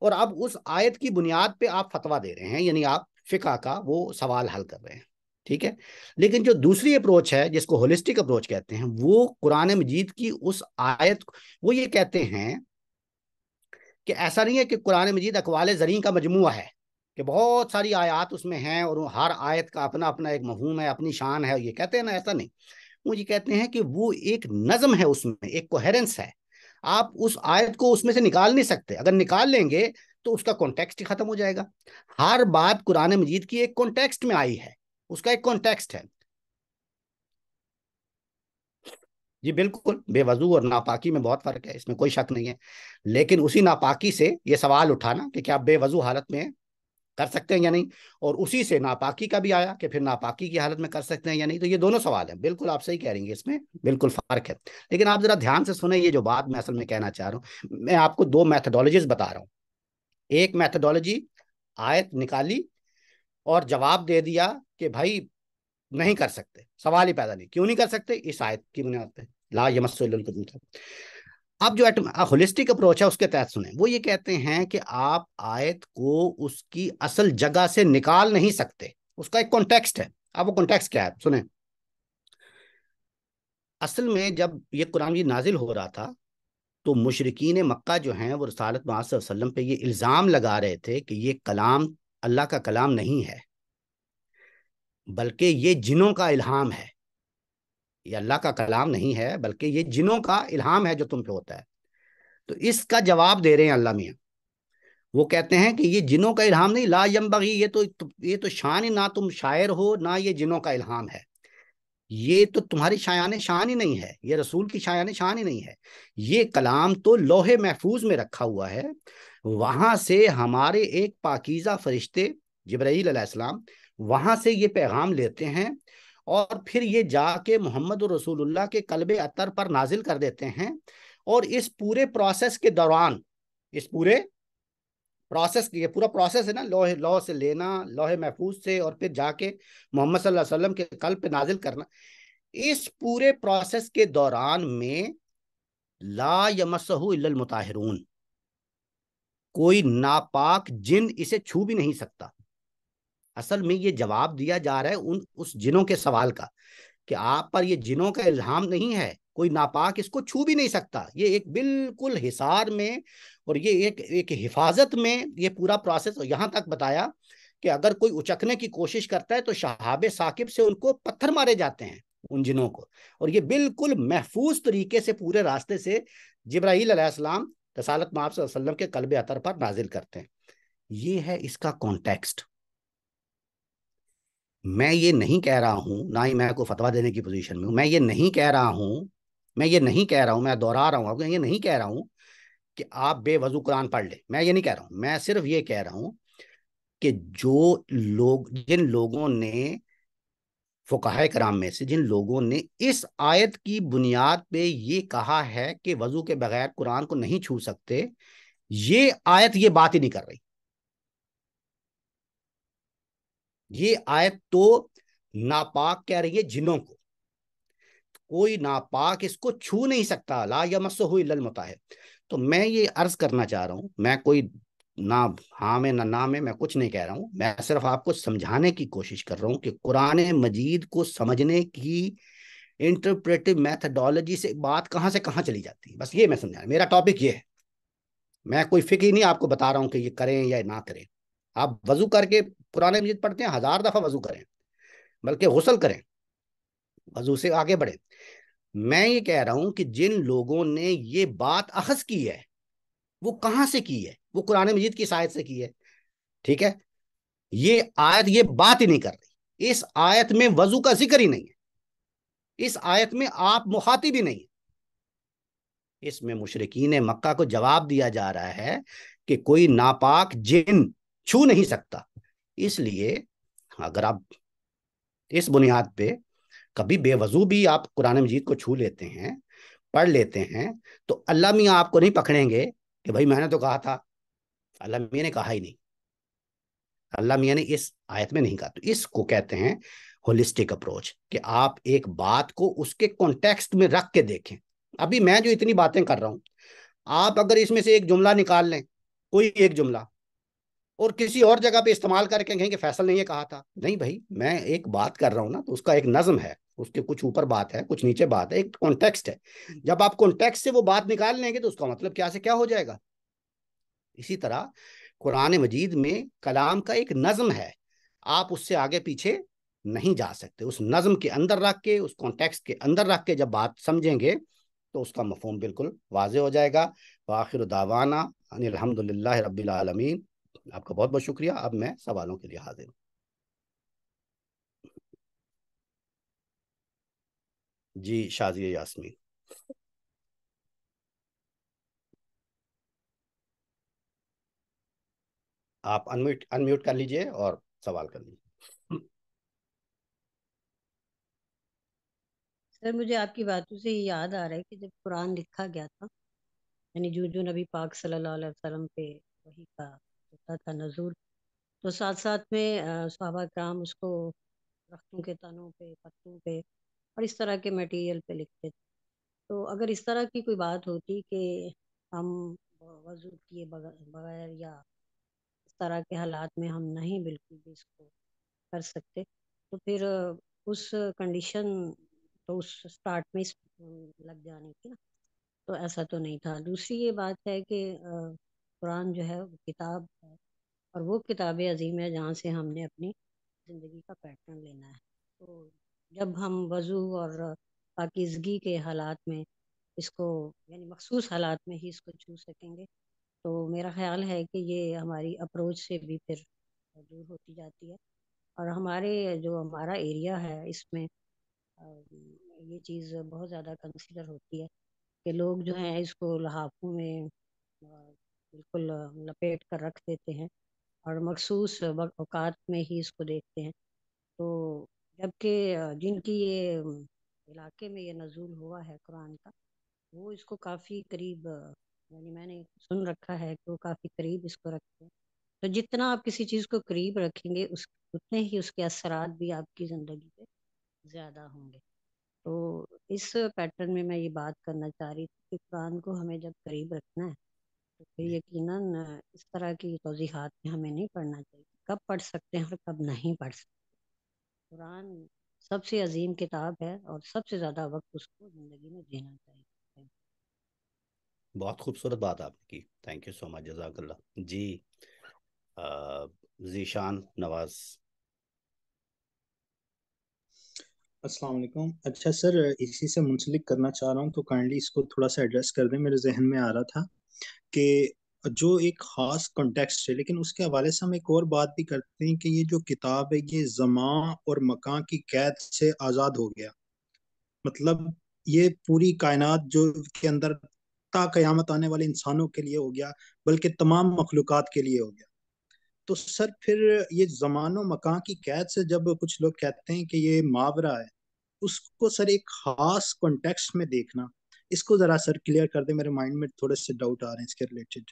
और अब उस आयत की बुनियाद पे आप फतवा दे रहे हैं, यानी आप फ़िक़ा का वो सवाल हल कर रहे हैं। ठीक है, लेकिन जो दूसरी अप्रोच है जिसको होलिस्टिक अप्रोच कहते हैं, वो कुरान मजीद की उस आयत, वो ये कहते हैं कि ऐसा नहीं है कि कुरान मजीद अकवाल ज़रीन का मजमुआ है कि बहुत सारी आयत उसमें हैं और हर आयत का अपना अपना एक मफहूम है, अपनी शान है, ये कहते हैं ना, ऐसा नहीं। वो ये कहते हैं कि वो एक नज़म है, उसमें एक कोहेरेंस है, आप उस आयत को उसमें से निकाल नहीं सकते। अगर निकाल लेंगे तो उसका कॉन्टेक्स्ट ही खत्म हो जाएगा। हर बात कुरान मजीद की एक कॉन्टेक्स्ट में आई है, उसका एक कॉन्टेक्स्ट है। जी बिल्कुल, बेवजू और नापाकी में बहुत फर्क है, इसमें कोई शक नहीं है, लेकिन उसी नापाकी से ये सवाल उठाना कि क्या आप बेवजू हालत में कर सकते हैं या नहीं, और उसी से नापाकी का भी आया कि फिर नापाकी की हालत में कर सकते हैं या नहीं। तो ये दोनों सवाल हैं, बिल्कुल आप सही कह रही हैं, इसमें बिल्कुल फ़र्क है। लेकिन आप ज़रा ध्यान से सुने, ये जो बात मैं असल में कहना चाह रहा हूँ, मैं आपको दो मैथडोलॉजीज़ बता रहा हूँ। एक मैथडोलॉजी, आयत निकाली और जवाब दे दिया कि भाई नहीं कर सकते, सवाल ही पैदा नहीं, क्यों नहीं कर सकते, इस आयत की बुनियाद पर ला यमस्सु इल्लल मुताहिरून। अब जो होलिस्टिक अप्रोच है उसके तहत सुने, वो ये कहते हैं कि आप आयत को उसकी असल जगह से निकाल नहीं सकते, उसका एक कॉन्टेक्स्ट है। अब वो कॉन्टेक्स्ट क्या है सुने, असल में जब ये कुरान जी नाजिल हो रहा था तो मुशरिकीन मक्का जो हैं वो रसूलत मुहम्मद सल्लल्लाहु अलैहि वसल्लम पे ये इल्ज़ाम लगा रहे थे कि ये कलाम अल्लाह का कलाम नहीं है, बल्कि ये जिनों का इल्हाम है, ये अल्लाह का कलाम नहीं है बल्कि ये जिनों का इल्हाम है जो तुम पे होता है। तो इसका जवाब दे रहे हैं अल्लाह मियाँ, वो कहते हैं कि ये जिनों का इल्हाम नहीं, ला यंबगी, ये तो शान ही ना, तुम शायर हो ना, ये जिनों का इल्हाम है, ये तो तुम्हारी शायान शान ही नहीं है, ये रसूल की शायान शान ही नहीं है, ये कलाम तो लोहे महफूज में रखा हुआ है, वहाँ से हमारे एक पाकीज़ा फरिश्ते जिब्राईल अलैहिस्सलाम वहां से ये पैगाम लेते हैं और फिर ये जाके मोहम्मद रसूलुल्लाह के कल्बे अतर पर नाजिल कर देते हैं। और इस पूरे प्रोसेस के दौरान, इस पूरे प्रोसेस, ये पूरा प्रोसेस है ना, लौह से लेना, लौह महफूज से, और फिर जाके मोहम्मद सल्लल्लाहु अलैहि वसल्लम के कल्ब पे नाजिल करना, इस पूरे प्रोसेस के दौरान में ला यमस्सहु इल्लल मुताहिरून, कोई नापाक जिन इसे छू भी नहीं सकता। असल में ये जवाब दिया जा रहा है उन उस जिनों के सवाल का कि आप पर ये जिनों का इल्हाम नहीं है, कोई नापाक इसको छू भी नहीं सकता। ये एक बिल्कुल हिसार में और ये एक हिफाजत में ये पूरा प्रोसेस। और यहाँ तक बताया कि अगर कोई उचकने की कोशिश करता है तो शहाबे साकिब से उनको पत्थर मारे जाते हैं उन जिनों को। और ये बिल्कुल महफूज तरीके से पूरे रास्ते से जिब्राईल अलैहिस्सलाम रसालत माप वसल्लम के कल्बे अतर पर नाजिल करते हैं। ये है इसका कॉन्टेक्स्ट। मैं ये नहीं कह रहा हूँ, ना ही मैं को फतवा देने की पोजीशन में हूँ, मैं ये नहीं कह रहा हूँ, मैं दोहरा रहा हूँ आपको, ये नहीं कह रहा हूँ कि आप बेवजू कुरान पढ़ ले, मैं ये नहीं कह रहा हूँ। मैं सिर्फ ये कह रहा हूँ कि जो लोग, जिन लोगों ने फुकाहे कराम में से जिन लोगों ने इस आयत की बुनियाद पे ये कहा है कि वजू के बगैर कुरान को नहीं छू सकते, ये आयत ये बात ही नहीं कर रही। ये आयत तो नापाक कह रही है जिनों को, कोई नापाक इसको छू नहीं सकता, ला यमस्सुहु इल्लल मुताहिर। तो मैं ये अर्ज करना चाह रहा हूँ, मैं कोई ना हाँ में ना ना में मैं कुछ नहीं कह रहा हूँ, मैं सिर्फ आपको समझाने की कोशिश कर रहा हूँ कि कुरान मजीद को समझने की इंटरप्रेटिव मैथडोलॉजी से बात कहाँ से कहाँ चली जाती है। बस ये मैं समझा, मेरा टॉपिक ये है। मैं कोई फिक्र ही नहीं आपको बता रहा हूँ कि ये करें या ना करें। आप वजू करके कुरान मजीद पढ़ते हैं, 1000 दफ़ा वजू करें, बल्कि गुस्ल करें, वजू से आगे बढ़ें। मैं ये कह रहा हूं कि जिन लोगों ने ये बात अखज़ की है वो कहाँ से की है? वो कुरान मजीद की आयत से की है। ठीक है, ये आयत ये बात ही नहीं कर रही। इस आयत में वजू का जिक्र ही नहीं है, इस आयत में आप मुखातिब ही नहीं है। इसमें मुशरिकीन मक्का को जवाब दिया जा रहा है कि कोई नापाक जिन छू नहीं सकता। इसलिए अगर आप इस बुनियाद पे कभी बेवजू भी आप कुरान मजीद को छू लेते हैं, पढ़ लेते हैं, तो अल्लाह मियाँ आपको नहीं पकड़ेंगे कि भाई मैंने तो कहा था। अल्लाह मियाँ ने कहा ही नहीं, अल्लाह मियाँ ने इस आयत में नहीं कहा। तो इसको कहते हैं होलिस्टिक अप्रोच, कि आप एक बात को उसके कॉन्टेक्स्ट में रख के देखें। अभी मैं जो इतनी बातें कर रहा हूँ, आप अगर इसमें से एक जुमला निकाल लें, कोई एक जुमला, और किसी और जगह पे इस्तेमाल करके कहेंगे फैसल ने ये कहा था। नहीं भाई, मैं एक बात कर रहा हूँ ना, तो उसका एक नज़म है, उसके कुछ ऊपर बात है, कुछ नीचे बात है, एक कॉन्टेक्स्ट है। जब आप कॉन्टेक्स्ट से वो बात निकाल लेंगे तो उसका मतलब क्या से क्या हो जाएगा। इसी तरह कुरान मजीद में कलाम का एक नज़म है, आप उससे आगे पीछे नहीं जा सकते। उस नज़म के अंदर रख के, उस कॉन्टेक्स्ट के अंदर रख के जब बात समझेंगे तो उसका मफहूम बिल्कुल वाज़ेह हो जाएगा। आखिर दावाना अलहम्दुलिल्लाह रब्बिल आलमीन। आपका बहुत बहुत शुक्रिया। अब मैं सवालों के लिए हाजिर हूँ। जी शाजिया यास्मीन। आप अनम्यूट कर लीजिए और सवाल कर लीजिए। सर, मुझे आपकी बातों से याद आ रहा है कि जब कुरान लिखा गया था, यानी जो जो नबी पाक सल्लल्लाहु अलैहि वसल्लम पे वही का था नजूर, तो साथ साथ में सहाबा कराम उसको रख्तों के तनों पे, पत्तों पे और इस तरह के मटेरियल पे लिखते थे। तो अगर इस तरह की कोई बात होती कि हम वजू किए बगैर या इस तरह के हालात में हम नहीं बिल्कुल भी इसको कर सकते, तो फिर उस कंडीशन तो उस स्टार्ट में लग जानी थी ना, तो ऐसा तो नहीं था। दूसरी ये बात है कि कुरान जो है वो किताब है और वो किताब अजीम है जहाँ से हमने अपनी ज़िंदगी का पैटर्न लेना है। तो जब हम वज़ू और पाकिज़गी के हालात में इसको, यानी मखसूस हालात में ही इसको छू सकेंगे, तो मेरा ख़्याल है कि ये हमारी अप्रोच से भी फिर दूर होती जाती है। और हमारा एरिया है, इसमें ये चीज़ बहुत ज़्यादा कंसिडर होती है कि लोग जो हैं इसको लहाफ़ों में बिल्कुल लपेट कर रख देते हैं और मखसूस औकात में ही इसको देखते हैं। तो जबकि जिनकी ये इलाके में ये नज़ूल हुआ है कुरान का, वो इसको काफ़ी करीब, यानी मैंने सुन रखा है कि वो काफ़ी करीब इसको रखते हैं। तो जितना आप किसी चीज़ को करीब रखेंगे उतने ही उसके असरात भी आपकी ज़िंदगी पे ज़्यादा होंगे। तो इस पैटर्न में मैं ये बात करना चाह रही थी कि कुरान को हमें जब करीब रखना है तो फिर यकीनन इस तरह की तौज़ीहात में हमें नहीं पढ़ना चाहिए, कब पढ़ सकते हैं और कब नहीं पढ़ सकते। कुरान सबसे अजीम किताब है और सबसे ज़्यादा वक्त उसको ज़िंदगी में जीना चाहिए। बहुत खूबसूरत बात आपने की, थैंक यू सो मच, जज़ाकल्लाह जी। जीशान नवाज, अस्सलाम वालेकुम। अच्छा सर, इसी से मुंसलिक करना चाह रहा हूँ, तो काइंडली इसको थोड़ा सा एड्रेस कर दें। मेरे जहन में आ रहा था कि जो एक ख़ास कॉन्टेक्स्ट है, लेकिन उसके हवाले से हम एक और बात भी करते हैं कि ये जो किताब है ये ज़मां और मकान की कैद से आज़ाद हो गया, मतलब ये पूरी कायनात जो के अंदर ता क़यामत आने वाले इंसानों के लिए हो गया, बल्कि तमाम मखलूक़ात के लिए हो गया। तो सर फिर ये ज़मान व मकान की कैद से जब कुछ लोग कहते हैं कि ये मावरा है, उसको सर एक ख़ास कॉन्टेक्स्ट में देखना, इसको ज़रा सर क्लियर कर दे, मेरे माइंड में थोड़े से डाउट आ रहे हैं इसके रिलेटेड।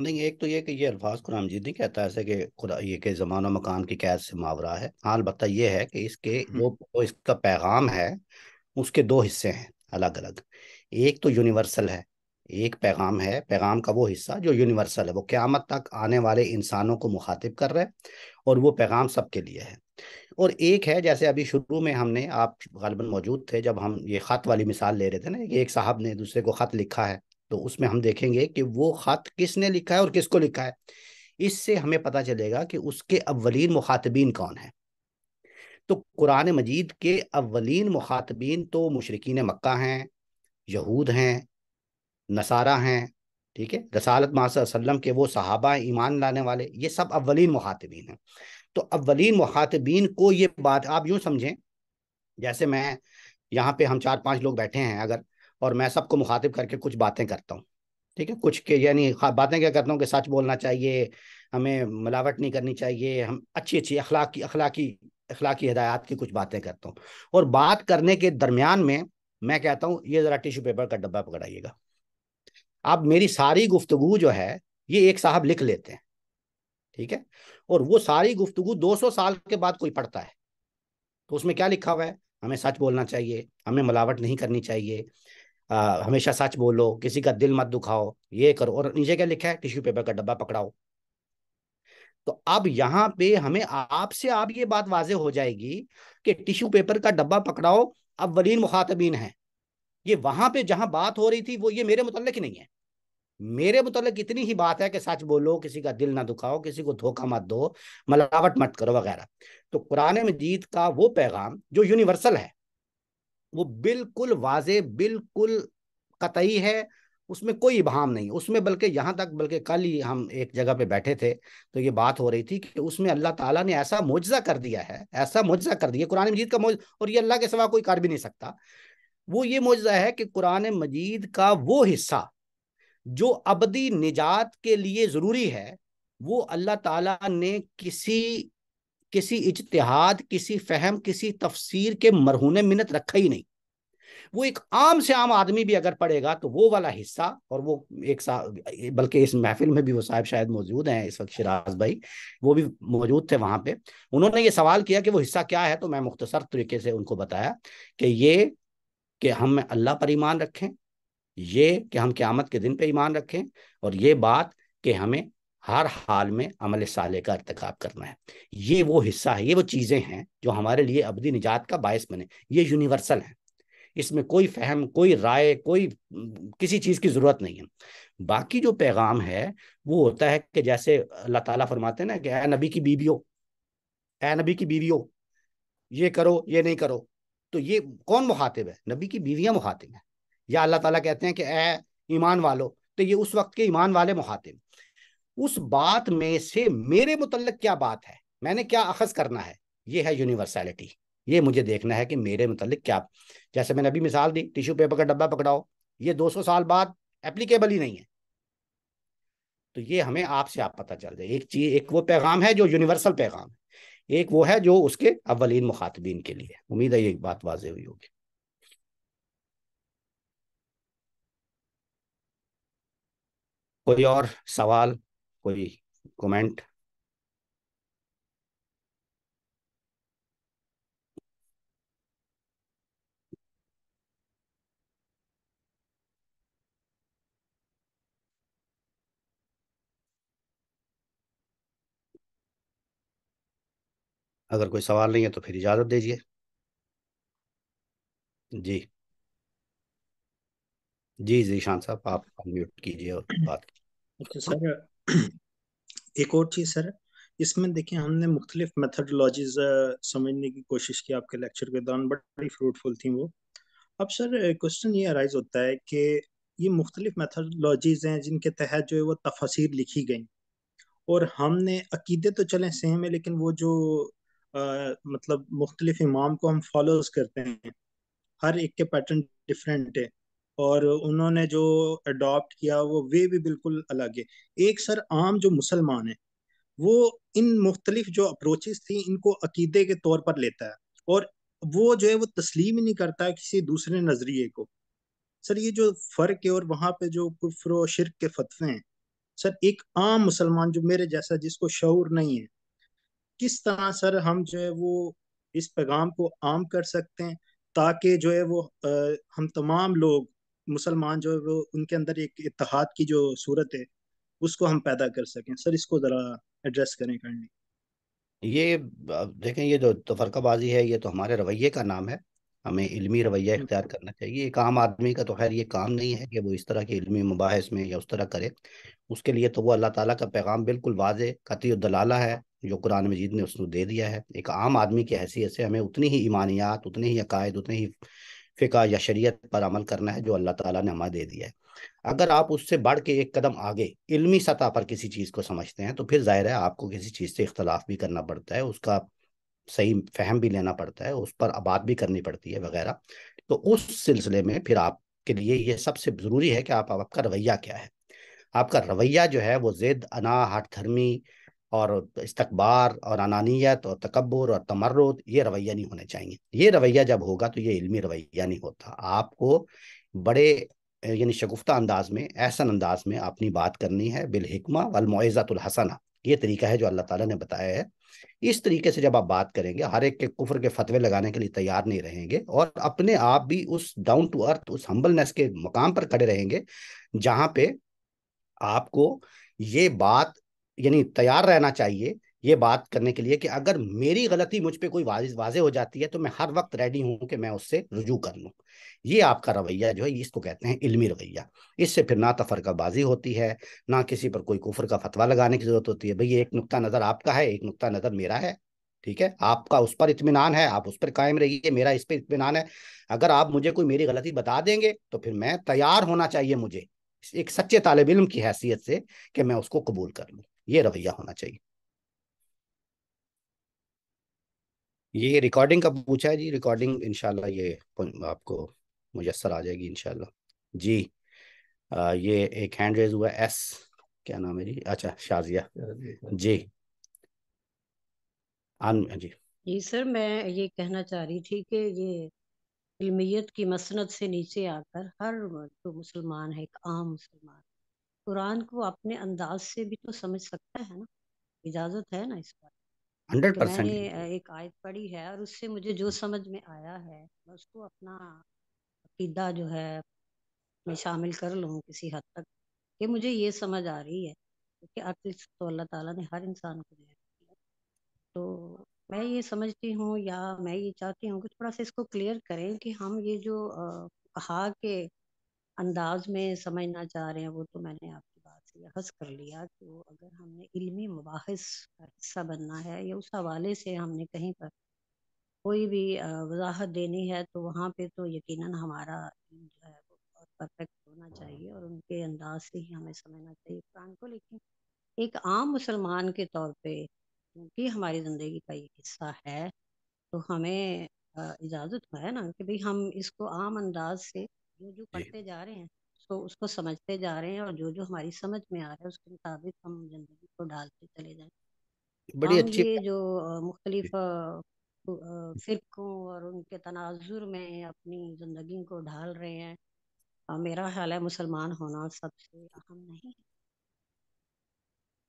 नहीं, एक तो ये कि ये अल्फाज कुरान मजीद नहीं कहता ऐसे कि खुदा ये कि ज़मान व मकान की कैद से मावरा है। हाँ, अलबत्ता ये है कि इसके वो इसका पैगाम है, उसके दो हिस्से हैं अलग अलग। एक तो यूनिवर्सल है, एक पैगाम है, पैगाम का वो हिस्सा जो यूनिवर्सल है, वो क़यामत तक आने वाले इंसानों को मुखातिब कर रहा है और वो पैगाम सबके लिए है। और एक है, जैसे अभी शुरू में हमने, आप ग़ालिबन मौजूद थे जब हम ये ख़त वाली मिसाल ले रहे थे ना, कि एक साहब ने दूसरे को ख़त लिखा है, तो उसमें हम देखेंगे कि वो ख़त किसने लिखा है और किसको लिखा है। इससे हमें पता चलेगा कि उसके अव्वलीन मुखातबीन कौन है। तो कुरान मजीद के अव्वलीन मुखातबीन तो मुशरिकीन मक्का हैं, यहूद हैं, नसारा हैं, ठीक है, रसालत मासल्लम के वो सहाबा, ईमान लाने वाले, ये सब अव्वलीन मुखातबीन हैं। तो अव्वलीन मुखातबीन को ये बात आप यूँ समझें, जैसे मैं यहाँ पे, हम 4-5 लोग बैठे हैं अगर, और मैं सबको मुखातिब करके कुछ बातें करता हूँ, ठीक है, कुछ के यानी बातें क्या करता हूँ कि सच बोलना चाहिए, हमें मिलावट नहीं करनी चाहिए, हम अच्छी अच्छी अखलाकी हिदायत की कुछ बातें करता हूँ। और बात करने के दरमियान में मैं कहता हूँ ये ज़रा टिश्यू पेपर का डब्बा पकड़ाइएगा। अब मेरी सारी गुफ्तगू जो है ये एक साहब लिख लेते हैं, ठीक है, और वो सारी गुफ्तगू 200 साल के बाद कोई पढ़ता है, तो उसमें क्या लिखा हुआ है, हमें सच बोलना चाहिए, हमें मिलावट नहीं करनी चाहिए, हमेशा सच बोलो, किसी का दिल मत दुखाओ, ये करो, और नीचे क्या लिखा है, टिश्यू पेपर का डब्बा पकड़ाओ। तो अब यहाँ पे हमें आपसे आप ये बात वाजे हो जाएगी कि टिश्यू पेपर का डब्बा पकड़ाओ अव्वलीन मुखातबीन है। ये वहां पे जहां बात हो रही थी वो ये मेरे मुतल्लिक नहीं है, मेरे मुतल्लिक इतनी ही बात है कि सच बोलो, किसी का दिल ना दुखाओ, किसी को धोखा मत दो, मिलावट मत करो वगैरह। तो कुरान मजीद का वो पैगाम जो यूनिवर्सल है वो बिल्कुल वाजे, बिल्कुल कतई है, उसमें कोई इबहाम नहीं है उसमें। बल्कि यहाँ तक, बल्कि कल ही हम एक जगह पे बैठे थे तो ये बात हो रही थी कि उसमें अल्लाह ताला ने ऐसा मुजज़ा कर दिया है, ऐसा मुजज़ा कर दिया कुरान मजीद का और ये अल्लाह के सिवा कोई कर भी नहीं सकता। वो ये मुजज़ा है कि कुरान मजीद का वो हिस्सा जो अबदी निजात के लिए ज़रूरी है, वो अल्लाह ताला ने किसी इज्तिहाद, किसी फहम, किसी तफसीर के मरहूने मिन्नत रखा ही नहीं। वो एक आम से आम आदमी भी अगर पढ़ेगा तो वो वाला हिस्सा, और वो एक बल्कि इस महफिल में भी वो साहब शायद मौजूद हैं इस वक्त, शिराज भाई, वो भी मौजूद थे वहाँ पे। उन्होंने ये सवाल किया कि वो हिस्सा क्या है, तो मैं मुख्तसर तरीके से उनको बताया कि ये कि हम अल्लाह पर ईमान रखें, ये कि हम क़यामत के दिन पर ईमान रखें, और ये बात कि हमें हर हाल में अमल साले का इर्तिकाब करना है। ये वो हिस्सा है, ये वो चीज़ें हैं जो हमारे लिए अबदी निजात का बायस बने। ये यूनिवर्सल है, इसमें कोई फहम, कोई राय, कोई किसी चीज़ की ज़रूरत नहीं है। बाकी जो पैगाम है वो होता है कि जैसे अल्लाह ताला फरमाते हैं ना कि ऐ नबी की बीवियों, ऐ नबी की बीवियों, ये करो, ये नहीं करो। तो ये कौन मुखातिब है? नबी की बीवियाँ मुखातिब हैं। या अल्लाह ताला कहते हैं कि ऐ ईमान वालों, तो ये उस वक्त के ईमान वाले मुखातिब। उस बात में से मेरे मुतल्लिक क्या बात है, मैंने क्या अखज़ करना है, ये है यूनिवर्सलिटी। ये मुझे देखना है कि मेरे मुतल्लिक क्या, जैसे मैंने अभी मिसाल दी टिश्यू पेपर का डब्बा पकड़ाओ, ये 200 साल बाद एप्लीकेबल ही नहीं है। तो ये हमें आपसे आप पता चल जाए, एक चीज, एक वो पैगाम है जो यूनिवर्सल पैगाम है, एक वो है जो उसके अव्वलीन मुखातबीन के लिए। उम्मीद है ये बात वाज़ेह हुई होगी। कोई और सवाल, कोई कमेंट? अगर कोई सवाल नहीं है तो फिर इजाज़त दीजिए। जी जी जीशान साहब, आप अनम्यूट कीजिए और बात कीजिए। सर एक और चीज़ सर, इसमें देखिए हमने मुख्तलिफ मेथडोलॉजीज समझने की कोशिश की आपके लेक्चर के दौरान, बड़ी फ्रूटफुल थी वो। अब सर क्वेश्चन ये अराइज होता है कि ये मुख्तलिफ मेथडोलॉजीज हैं जिनके तहत जो है वो तफसीर लिखी गई, और हमने अकीदे तो चले सेम है, लेकिन वो जो मतलब मुख्तलिफ इमाम को हम फॉलोज करते हैं, हर एक के पैटर्न डिफरेंट है, और उन्होंने जो अडॉप्ट किया वो वे भी बिल्कुल अलग है। एक सर आम जो मुसलमान है वो इन मुख्तलिफ जो अप्रोचेस थी इनको अकीदे के तौर पर लेता है, और वो जो है वो तस्लीम ही नहीं करता है किसी दूसरे नज़रिए को। सर ये जो फ़र्क है, और वहाँ पे जो कुफ्र और शिर्क के फतवे हैं सर, एक आम मुसलमान जो मेरे जैसा जिसको शऊर नहीं है, किस तरह सर हम जो है वो इस पैगाम को आम कर सकते हैं ताकि जो है वो हम तमाम लोग मुसलमान जो है वो उनके अंदर एक इत्तेहाद की जो सूरत है उसको हम पैदा कर सकें? सर इसको ज़रा एड्रेस करें काइंडली। ये देखें, ये जो तफरकाबाजी है ये तो हमारे रवैये का नाम है, हमें इल्मी रवैया इख्तियार करना चाहिए। एक आम आदमी का तो खैर ये काम नहीं है कि वो इस तरह के इल्मी मुबाहिस में या उस तरह करे, उसके लिए तो वो अल्लाह ताला का पैगाम बिल्कुल वाज़े कतई दलाला है जो कुरान मजीद ने उसको दे दिया है। एक आम आदमी की हैसियत से हमें उतनी ही ईमानियात, उतने ही अकायद, उतने ही फ़िक़ा या शरीयत पर अमल करना है जो अल्लाह ताला ने हमें दे दिया है। अगर आप उससे बढ़ के एक कदम आगे इल्मी सतह पर किसी चीज़ को समझते हैं तो फिर ज़ाहिर है आपको किसी चीज़ से इख्तलाफ भी करना पड़ता है, उसका सही फहम भी लेना पड़ता है, उस पर बात भी करनी पड़ती है वगैरह। तो उस सिलसिले में फिर आपके लिए ये सबसे ज़रूरी है कि आपका रवैया क्या है। आपका रवैया जो है वो ज़िद, अना, हठधर्मी और इस्तकबार और अनानियत और तकब्बुर और तमर्रुद, ये रवैया नहीं होने चाहिए। ये रवैया जब होगा तो ये इल्मी रवैया नहीं होता। आपको बड़े यानी शगुफ्ता अंदाज में, ऐसा अंदाज में अपनी बात करनी है, बिल हिकमा वल मौइज़तुल हसना, ये तरीका है जो अल्लाह ताला ने बताया है। इस तरीके से जब आप बात करेंगे, हर एक के कुफ्र के फतवे लगाने के लिए तैयार नहीं रहेंगे, और अपने आप भी उस डाउन टू अर्थ, उस हम्बलनेस के मकाम पर खड़े रहेंगे जहाँ पे आपको ये बात यानी तैयार रहना चाहिए ये बात करने के लिए कि अगर मेरी गलती मुझ पे कोई वाज़े हो जाती है तो मैं हर वक्त रेडी हूँ कि मैं उससे रुजू कर लूँ। ये आपका रवैया जो है, इसको कहते हैं इल्मी रवैया। इससे फिर ना तफरकाबाजी होती है, ना किसी पर कोई कुफर का फतवा लगाने की ज़रूरत होती है। भई एक नुक्ता नज़र आपका है, एक नुक्ता नज़र मेरा है, ठीक है? आपका उस पर इत्मीनान है, आप उस पर कायम रहिए, मेरा इस पर इत्मीनान है। अगर आप मुझे कोई मेरी गलती बता देंगे तो फिर मैं तैयार होना चाहिए, मुझे एक सच्चे तालिब इल्म की हैसियत से, कि मैं उसको कबूल कर लूँ। ये रवैया होना चाहिए। ये रिकॉर्डिंग का पूछा है जी, रिकॉर्डिंग इंशाल्लाह ये आपको मुयस्सर आ जाएगी इंशाल्लाह जी। ये एक हैंड रेज हुआ, एस क्या नाम है जी? अच्छा, शाजिया जी। जी जी सर, मैं ये कहना चाह रही थी कि ये इल्मियत की मसनद से नीचे आकर हर जो मुसलमान है, एक आम मुसलमान, कुरान को अपने अंदाज से भी तो समझ सकता है ना? इजाज़त है ना इस बात? 100%। मैंने एक आयत पढ़ी है और उससे मुझे जो समझ में आया है मैं उसको अपना अकीदा जो है मैं शामिल कर लूँ किसी हद तक, कि मुझे ये समझ आ रही है क्योंकि अक्ल तो अल्लाह ताला ने हर इंसान को दिया है। तो मैं ये समझती हूँ, या मैं ये चाहती हूँ कि थोड़ा सा इसको क्लियर करें कि हम ये जो कहा के अंदाज में समझना चाह रहे हैं, वो तो मैंने आपकी बात से हस कर लिया। तो अगर हमने इल्मी मुबाहिस का हिस्सा बनना है या उस हवाले से हमने कहीं पर कोई भी वजाहत देनी है तो वहाँ पे तो यकीनन हमारा इल्म जो है वो बहुत परफेक्ट होना चाहिए और उनके अंदाज से ही हमें समझना चाहिए कुरान को। लेकिन एक आम मुसलमान के तौर पर क्योंकि हमारी ज़िंदगी का ये हिस्सा है तो हमें इजाज़त है ना कि भाई हम इसको आम अंदाज से जो पढ़ते जा रहे हैं तो उसको समझते जा रहे हैं, और जो जो हमारी समझ में आ रहा है उसके मुताबिक हम ज़िंदगी को ढालते चले जाएं। बड़ी हम अच्छी ये जो मुख्तलिफ फिरकों और उनके तनाजुर में अपनी ज़िंदगी को ढाल रहे हैं, मेरा ख्याल है मुसलमान होना सबसे अहम नहीं है।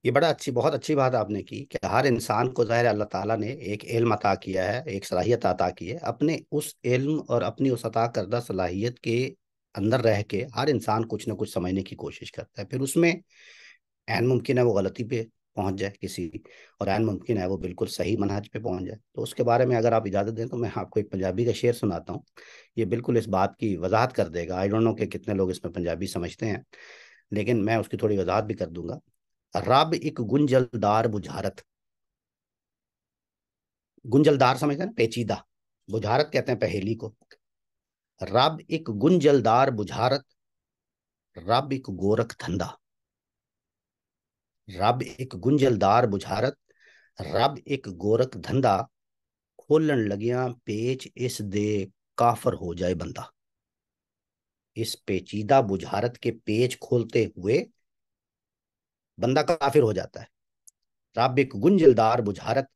ये बड़ा अच्छी बहुत अच्छी बात आपने की कि हर इंसान को ज़ाहिर अल्लाह ताला ने एक इल्म अता किया है, एक सलाहियत अता की है। अपने उस इल्म और अपनी उस अता करदा सलाहियत के अंदर रह के हर इंसान कुछ ना कुछ समझने की कोशिश करता है, फिर उसमें ऐन मुमकिन है वो गलती पे पहुंच जाए किसी और ऐन मुमकिन है वो बिल्कुल सही मनहज पे पहुंच जाए। तो उसके बारे में अगर आप इजाज़त दें तो मैं आपको एक पंजाबी का शेर सुनाता हूँ, ये बिल्कुल इस बात की वजाहत कर देगा। आई डोंट नो कि कितने लोग इसमें पंजाबी समझते हैं, लेकिन मैं उसकी थोड़ी वजाहत भी कर दूंगा। रब एक गुंजलदार बुझारत, गुंजलदार समझते हैं ना, पेचीदा, बुझारत कहते हैं पहेली को। रब एक गुंजलदार बुझारत, रब एक गोरख धंधा। रब एक गुंजलदार बुझारत, रब एक गोरख धंधा, खोलन लगियां पेच इस दे काफर हो जाए बंदा। इस पेचीदा बुझारत के पेच खोलते हुए बंदा काफिर हो जाता है। रब एक गुंजलदार बुझारत,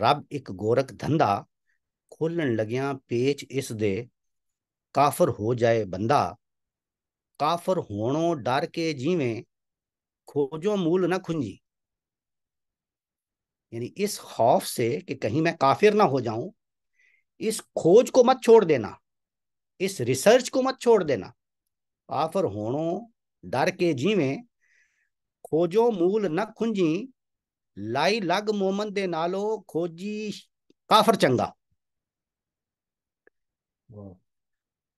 रब एक गोरख धंधा, खोलन लगियां पेच इस दे काफर हो जाए बंदा। काफर होणों डर के जीवें खोजो मूल ना खुंजी, यानी इस खौफ से कि कहीं मैं काफिर ना हो जाऊं, इस खोज को मत छोड़ देना, इस रिसर्च को मत छोड़ देना। काफर होणों डर के जीवें खोजो मूल ना खुंजी, लाई लग मोमन दे नालो खोजी काफर चंगा।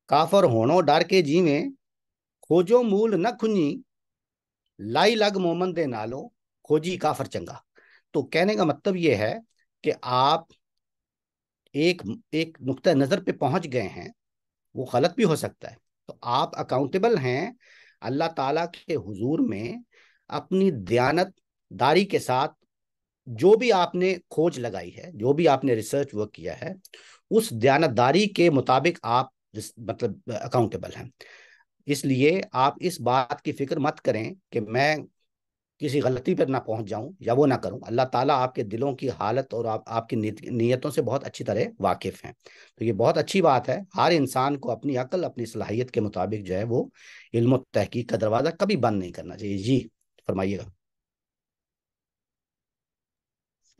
काफर होणों डर के जीवें खोजो मूल न खुंजी, लाई लग मोमन दे नालो खोजी काफर चंगा। तो कहने का मतलब ये है कि आप एक नुक्ते नज़र पे पहुंच गए हैं, वो गलत भी हो सकता है, तो आप अकाउंटेबल हैं अल्लाह ताला के हुजूर में अपनी दयानतदारी के साथ। जो भी आपने खोज लगाई है, जो भी आपने रिसर्च वर्क किया है, उस दयानतदारी के मुताबिक आप मतलब अकाउंटेबल हैं। इसलिए आप इस बात की फिक्र मत करें कि मैं किसी गलती पर ना पहुंच जाऊं या वो ना करूं। अल्लाह ताला आपके दिलों की हालत और आपकी नीयतों से बहुत अच्छी तरह वाकिफ़ हैं। तो ये बहुत अच्छी बात है, हर इंसान को अपनी अकल, अपनी सलाहियत के मुताबिक जो है वो इल्म और तहकीक का दरवाज़ा कभी बंद नहीं करना चाहिए। जी फरमाइएगा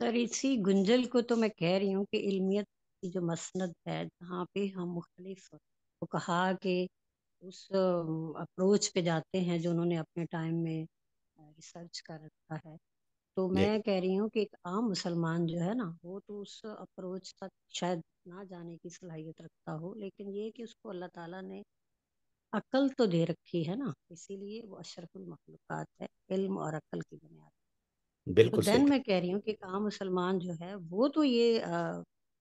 सर। इसी गुंजल को तो मैं कह रही हूँ कि इल्मियत की जो मसनद है, जहाँ पे हम मुख्तलिफ तो कहा के उस अप्रोच पे जाते हैं जो उन्होंने अपने टाइम में रिसर्च कर रखा है, तो मैं कह रही हूँ कि एक आम मुसलमान जो है ना, वो तो उस अप्रोच तक शायद ना जाने की सलाहियत रखता हो, लेकिन ये कि उसको अल्लाह ताला ने अकल तो दे रखी है ना, इसीलिए वो अशरफुल मखलूकात है, इल्म और अकल की बुनियाद। बिल्कुल। तो मैं कह रही हूँ कि एक आम मुसलमान जो है वो तो ये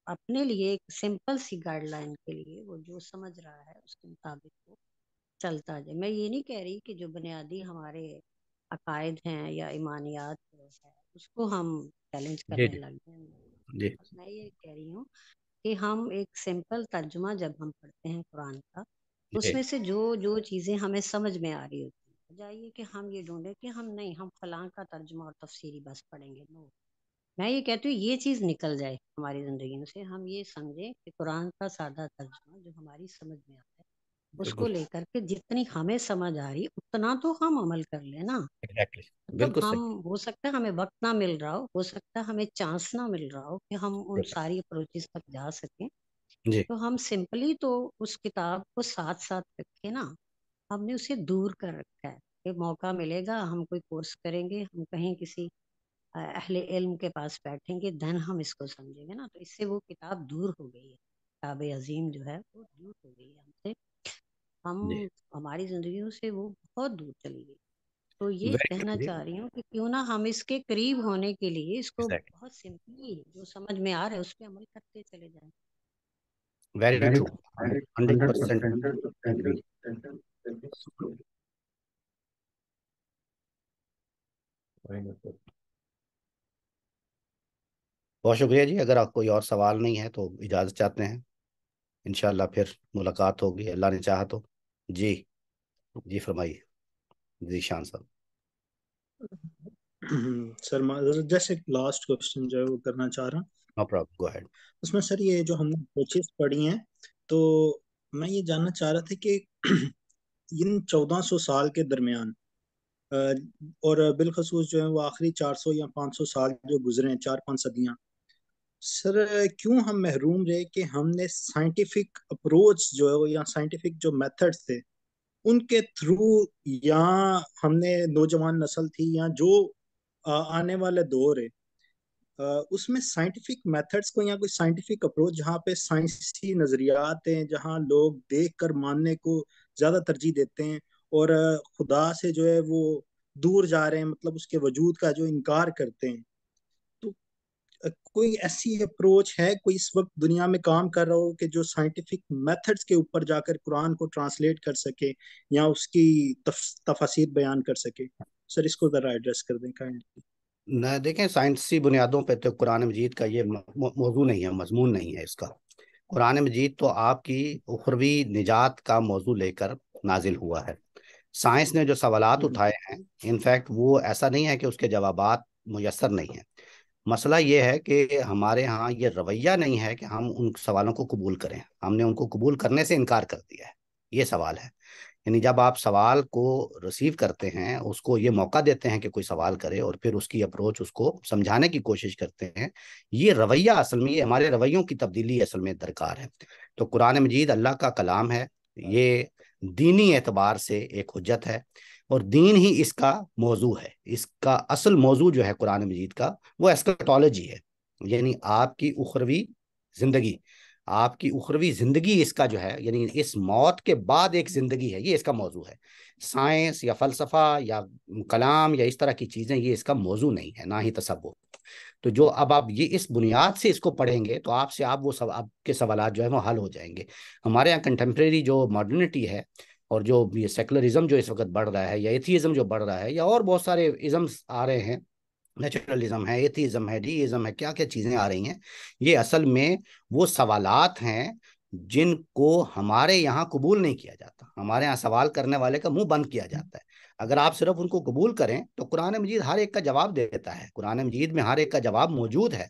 अपने लिए एक सिंपल सी गाइडलाइन के लिए वो जो समझ रहा है उसके मुताबिक वो चलता जाए। मैं ये नहीं कह रही कि जो बुनियादी हमारे अकायद हैं या ईमानियात है उसको हम चैलेंज करने लग जाएंगे। मैं ये कह रही हूँ कि हम एक सिंपल तर्जुमा जब हम पढ़ते हैं कुरान का, उसमें से जो जो चीज़ें हमें समझ में आ रही होती है, जाइए कि हम ये ढूंढे कि हम नहीं, हम फलां का तर्जुमा और तफसीरी बस पढ़ेंगे। नो, मैं ये कहती हूँ ये चीज़ निकल जाए हमारी ज़िंदगी से, हम ये समझें कि कुरान का सादा तर्जुमा जो हमारी समझ में आता है उसको लेकर के जितनी हमें समझ आ रही उतना तो हम अमल कर लेना। Exactly. तो हम हो सकता है हमें वक्त ना मिल रहा हो सकता है हमें चांस ना मिल रहा हो कि हम उन सारी अप्रोचेस तक जा सकें, तो हम सिंपली तो उस किताब को साथ साथ रखें ना। हमने उसे दूर कर रखा है कि मौका मिलेगा हम कोई कोर्स करेंगे, हम कहीं किसी अहले इल्म के पास बैठेंगे, धन हम इसको समझेंगे ना। तो इससे वो किताब दूर हो गई है, किताब अजीम जो है वो दूर हो गई है हमसे, हम हमारी जिंदगियों से वो बहुत दूर चली गई। तो ये कहना चाह रही हूँ कि क्यों ना हम इसके करीब होने के लिए इसको बहुत सिंपली जो समझ में आ रहा है उस पर अमल करते चले जाए। Very true, 100%। बहुत शुक्रिया जी। अगर कोई और सवाल नहीं है तो इजाज़त चाहते हैं, इंशाल्लाह फिर मुलाकात होगी अल्लाह ने चाहा तो। जी जी फरमाइए जी शान साहब। सर मैं जैसे लास्ट क्वेश्चन जो है वो करना चाह रहा हूँ। No problem, go ahead. उसमें सर ये जो हमने कोचेस पढ़ी हैं, तो मैं ये जानना चाह रहा था कि इन 1400 साल के दरमियान और बिलखसूस जो है वो आखिरी 400 या 500 साल जो गुजरे हैं, 4-5 सदियाँ, सर क्यों हम महरूम रहे कि हमने साइंटिफिक अप्रोच जो है वो या साइंटिफिक जो मेथड्स थे उनके थ्रू, या हमने नौजवान नस्ल थी या जो आने वाले दौर है उसमें साइंटिफिक मेथड्स को या कोई साइंटिफिक अप्रोच जहाँ पे साइंसी नज़रियात हैं, जहाँ लोग देख कर मानने को ज़्यादा तरजीह देते हैं और खुदा से जो है वो दूर जा रहे हैं, मतलब उसके वजूद का जो इनकार करते हैं। तो कोई ऐसी अप्रोच है, कोई इस वक्त दुनिया में काम कर रहा हो कि जो साइंटिफिक मेथड्स के ऊपर जाकर कुरान को ट्रांसलेट कर सके या उसकी तफसीर बयान कर सके? सर इसको ज़रा एड्रेस कर दें काइंडली। ना देखें, साइंसी बुनियादों पे तो कुरान मजीद का ये मौजू नहीं है, मजमून नहीं है इसका। कुरान मजीद तो आपकी उखरवी निजात का मौजू लेकर नाजिल हुआ है। साइंस ने जो सवालात उठाए हैं, इनफैक्ट वो ऐसा नहीं है कि उसके जवाबात मुयसर नहीं हैं। मसला ये है कि हमारे यहाँ ये रवैया नहीं है कि हम उन सवालों को कबूल करें, हमने उनको कबूल करने से इनकार कर दिया है। ये सवाल है, यानी जब आप सवाल को रिसीव करते हैं, उसको ये मौका देते हैं कि कोई सवाल करे और फिर उसकी अप्रोच उसको समझाने की कोशिश करते हैं, ये रवैया असल में, ये हमारे रवैयों की तब्दीली असल में दरकार है। तो कुरान मजीद अल्लाह का कलाम है, ये दीनी एतबार से एक हुज्जत है और दीन ही इसका मौजू है। इसका असल मौजू जो है कुरान मजीद का, वो एस्केटोलॉजी है, यानी आपकी उखरवी जिंदगी, आपकी उखरवी जिंदगी इसका जो है, यानी इस मौत के बाद एक ज़िंदगी है, ये इसका मौजू है। साइंस या फ़लसफ़ा या कलाम या इस तरह की चीज़ें, ये इसका मौजू नहीं है, ना ही तसव्वुफ़। तो जो अब आप ये इस बुनियाद से इसको पढ़ेंगे तो आपसे आप वो सब आपके सवाल जो है वो हल हो जाएंगे। हमारे यहाँ कंटेम्प्रेरी जो मॉडर्निटी है और जो ये सेकुलरिज्म जो इस वक्त बढ़ रहा है या एथीज़म जो बढ़ रहा है या और बहुत सारे इज़म्स आ रहे हैं, नेचुरलिज्म है, एथीज़म है, डीइज़म है, क्या क्या चीज़ें आ रही हैं, ये असल में वो सवालात हैं जिनको हमारे यहाँ कबूल नहीं किया जाता। हमारे यहाँ सवाल करने वाले का मुंह बंद किया जाता है। अगर आप सिर्फ उनको कबूल करें तो कुरान मजीद हर एक का जवाब देता है, कुरान मजीद में हर एक का जवाब मौजूद है,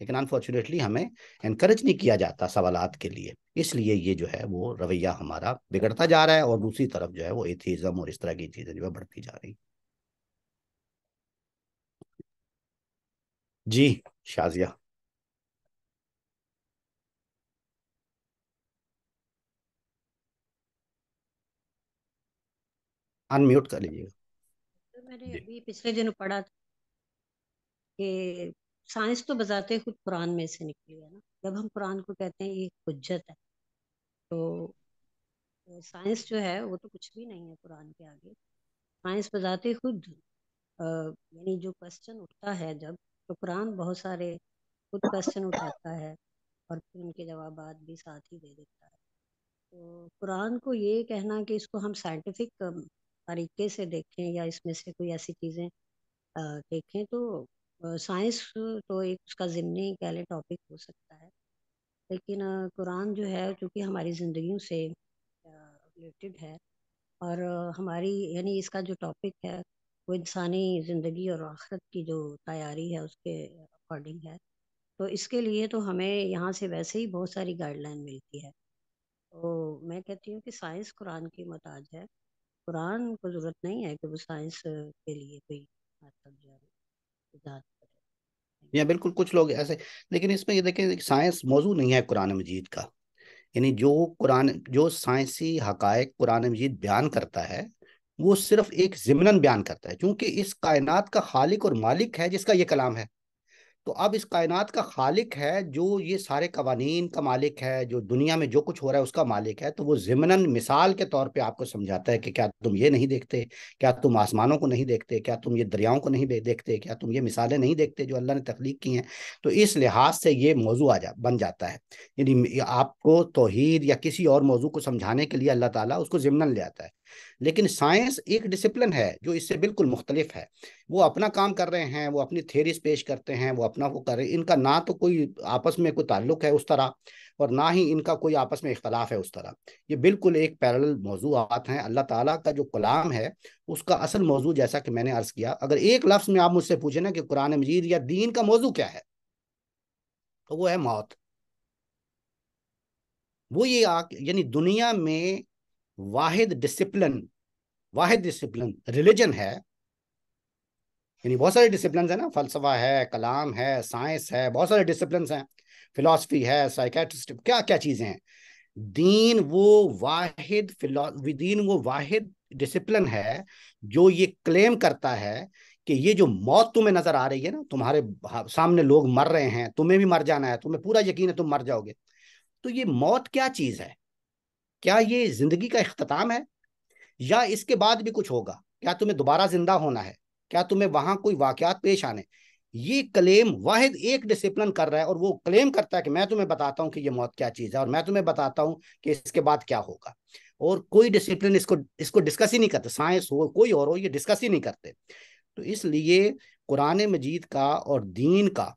लेकिन अनफॉर्चुनेटली हमें एनकरेज नहीं किया जाता सवालात के लिए। इसलिए ये जो है वो रवैया हमारा बिगड़ता जा रहा है और दूसरी तरफ जो है वो एथीज़म और इस तरह की चीज़ें जो है बढ़ती जा रही। जी शाजिया। अनम्यूट कर लीजिएगा। तो मैंने अभी पिछले दिन पढ़ा था कि साइंस तो बजाते खुद कुरान में से निकली है ना। जब हम कुरान को कहते हैं ये हुज्जत है, तो साइंस जो है वो तो कुछ भी नहीं है कुरान के आगे। साइंस बजाते खुद, यानी जो क्वेश्चन उठता है जब, तो कुरान बहुत सारे खुद क्वेश्चन उठाता है और फिर उनके जवाब भी साथ ही दे देता है। तो कुरान को ये कहना कि इसको हम साइंटिफिक तरीके से देखें या इसमें से कोई ऐसी चीज़ें देखें, तो साइंस तो एक उसका ज़िम्नी कह लें टॉपिक हो सकता है, लेकिन कुरान जो है चूँकि हमारी ज़िंदगियों से रिलेटेड है और हमारी, यानी इसका जो टॉपिक है वो इंसानी ज़िंदगी और आखिरत की जो तैयारी है उसके अकॉर्डिंग है, तो इसके लिए तो हमें यहाँ से वैसे ही बहुत सारी गाइडलाइन मिलती है। तो मैं कहती हूँ कि साइंस कुरान की मोहताज है, कुरान को ज़रूरत नहीं है कि वो साइंस के लिए कोई मतलब जो या बिल्कुल कुछ लोग ऐसे, लेकिन इसमें ये देखें साइंस मौजू नहीं है कुरान मजीद का, यानी जो साइंसी हकायक कुरान मजीद बयान करता है वो सिर्फ एक ज़िम्नन बयान करता है, क्योंकि इस कायनात का खालिक और मालिक है जिसका ये कलाम है। तो अब इस कायनात का खालिक है जो ये सारे कवानीन का मालिक है, जो दुनिया में जो कुछ हो रहा है उसका मालिक है, तो वो ज़िम्नन मिसाल के तौर पे आपको समझाता है कि क्या तुम ये नहीं देखते, क्या तुम आसमानों को नहीं देखते, क्या तुम ये दरियाओं को नहीं देखते, क्या तुम ये मिसालें नहीं देखते जो अल्लाह ने तख्लीक की हैं। तो इस लिहाज से ये मौजू बन जाता है, यानी आपको तौहीद या किसी और मौजू को समझाने के लिए अल्लाह ताला उसको ज़िम्नन ले आता है। लेकिन साइंस एक डिसिप्लिन है जो इससे बिल्कुल मुख्तलिफ है। वो अपना काम कर रहे हैं, वो अपनी थेरीज पेश करते हैं, वो अपना वो कर रहे हैं। इनका ना तो कोई आपस में कोई ताल्लुक है उस तरह, और ना ही इनका कोई आपस में इख्तलाफ है उस तरह। ये बिल्कुल एक पैरेलल मौजूआत हैं। अल्लाह ताला का जो कलाम है उसका असल मौजू, जैसा कि मैंने अर्ज किया, अगर एक लफ्ज़ में आप मुझसे पूछे ना कि कुरान मजीद या दीन का मौजू क्या है, तो वो है मौत। वो ये यानी दुनिया में वाहिद डिसिप्लिन रिलीजन है। यानी बहुत सारे डिसिप्लिन है ना, फलसफा है, कलाम है, साइंस है, बहुत सारे डिसिप्लिन हैं, फिलॉसफी है, साइकेट्रिस्ट, क्या क्या चीजें हैं। दीन वो वाहिद डिसिप्लिन है जो ये क्लेम करता है कि ये जो मौत तुम्हें नजर आ रही है ना, तुम्हारे सामने लोग मर रहे हैं, तुम्हें भी मर जाना है, तुम्हें पूरा यकीन है तुम मर जाओगे, तो ये मौत क्या चीज है? क्या ये जिंदगी का इख्तिताम है या इसके बाद भी कुछ होगा? क्या तुम्हें दोबारा जिंदा होना है? क्या तुम्हें वहां कोई वाकयात पेश आने? ये क्लेम वाहिद एक डिसिप्लिन कर रहा है, और वो क्लेम करता है कि मैं तुम्हें बताता हूँ कि ये मौत क्या चीज़ है, और मैं तुम्हें बताता हूँ कि इसके बाद क्या होगा। और कोई डिसिप्लिन इसको डिस्कस ही नहीं करते, साइंस हो कोई और हो, ये डिस्कस ही नहीं करते। तो इसलिए कुरान मजीद का और दीन का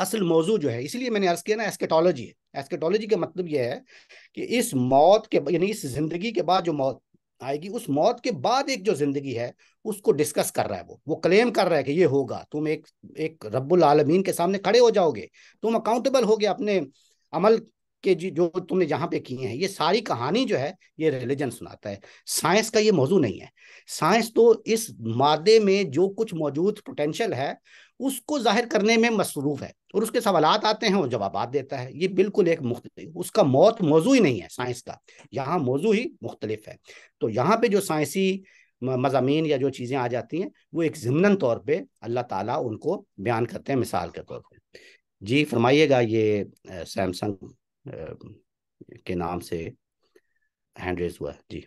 असल मौजू जो है, इसलिए मैंने अर्ज किया ना, एस्केटोलॉजी है। एस्केटोलॉजी का मतलब यह है कि इस मौत के यानी इस जिंदगी के बाद जो मौत आएगी, उस मौत के बाद एक जो जिंदगी है उसको डिस्कस कर रहा है। वो क्लेम कर रहा है कि ये होगा, तुम एक रब्बुल आलमीन के सामने खड़े हो जाओगे, तुम अकाउंटेबल होगे अपने अमल के जो तुमने जहाँ पे किए हैं। ये सारी कहानी जो है ये रिलीजन सुनाता है, साइंस का ये मौजू नहीं है। साइंस तो इस मादे में जो कुछ मौजूद पोटेंशियल है उसको जाहिर करने में मसरूफ है, और उसके सवालात आते हैं और जवाबात देता है। ये बिल्कुल एक उसका मौत मौजू ही नहीं है साइंस का, यहाँ मौजू ही मुख्तलिफ है। तो यहाँ पे जो साइंसी मजामीन या जो चीज़ें आ जाती हैं वो एक ज़िम्नन तौर पे अल्लाह ताला उनको बयान करते हैं मिसाल के तौर पे। जी फरमाइएगा, ये सैमसंग के नाम से हैंड रेज हुआ है। जी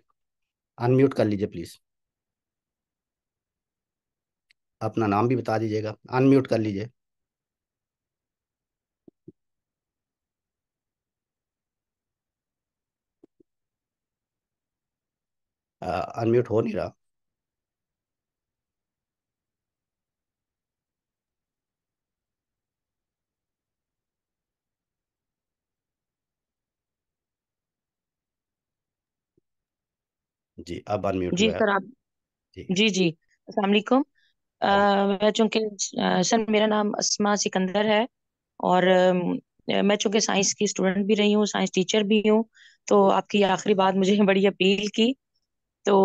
अनम्यूट कर लीजिए प्लीज़, अपना नाम भी बता दीजिएगा, अनम्यूट कर लीजिए। अनम्यूट हो नहीं रहा। जी अब अनम्यूट जी सर आप जी। अस्सलाम वालेकुम। मैं चूंकि सर मेरा नाम अस्मा सिकंदर है, और मैं चूंकि साइंस की स्टूडेंट भी रही हूँ, साइंस टीचर भी हूँ, तो आपकी आखिरी बात मुझे बड़ी अपील की। तो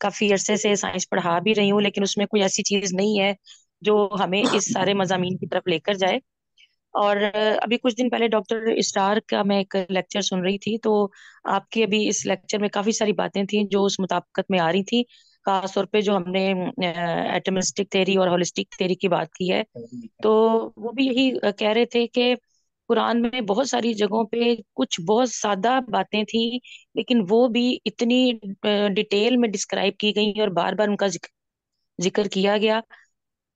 काफ़ी अरसे से साइंस पढ़ा भी रही हूँ, लेकिन उसमें कोई ऐसी चीज़ नहीं है जो हमें इस सारे मजामीन की तरफ लेकर जाए। और अभी कुछ दिन पहले डॉक्टर इस्टार का मैं एक लेक्चर सुन रही थी, तो आपके अभी इस लेक्चर में काफ़ी सारी बातें थी जो उस मुताबिकत में आ रही थी, खास तौर पे जो हमने एटमिस्टिक थ्योरी और होलिस्टिक थ्योरी की बात की है। तो वो भी यही कह रहे थे कि कुरान में बहुत सारी जगहों पे कुछ बहुत सादा बातें थी, लेकिन वो भी इतनी डिटेल में डिस्क्राइब की गई और बार बार उनका जिक्र किया गया,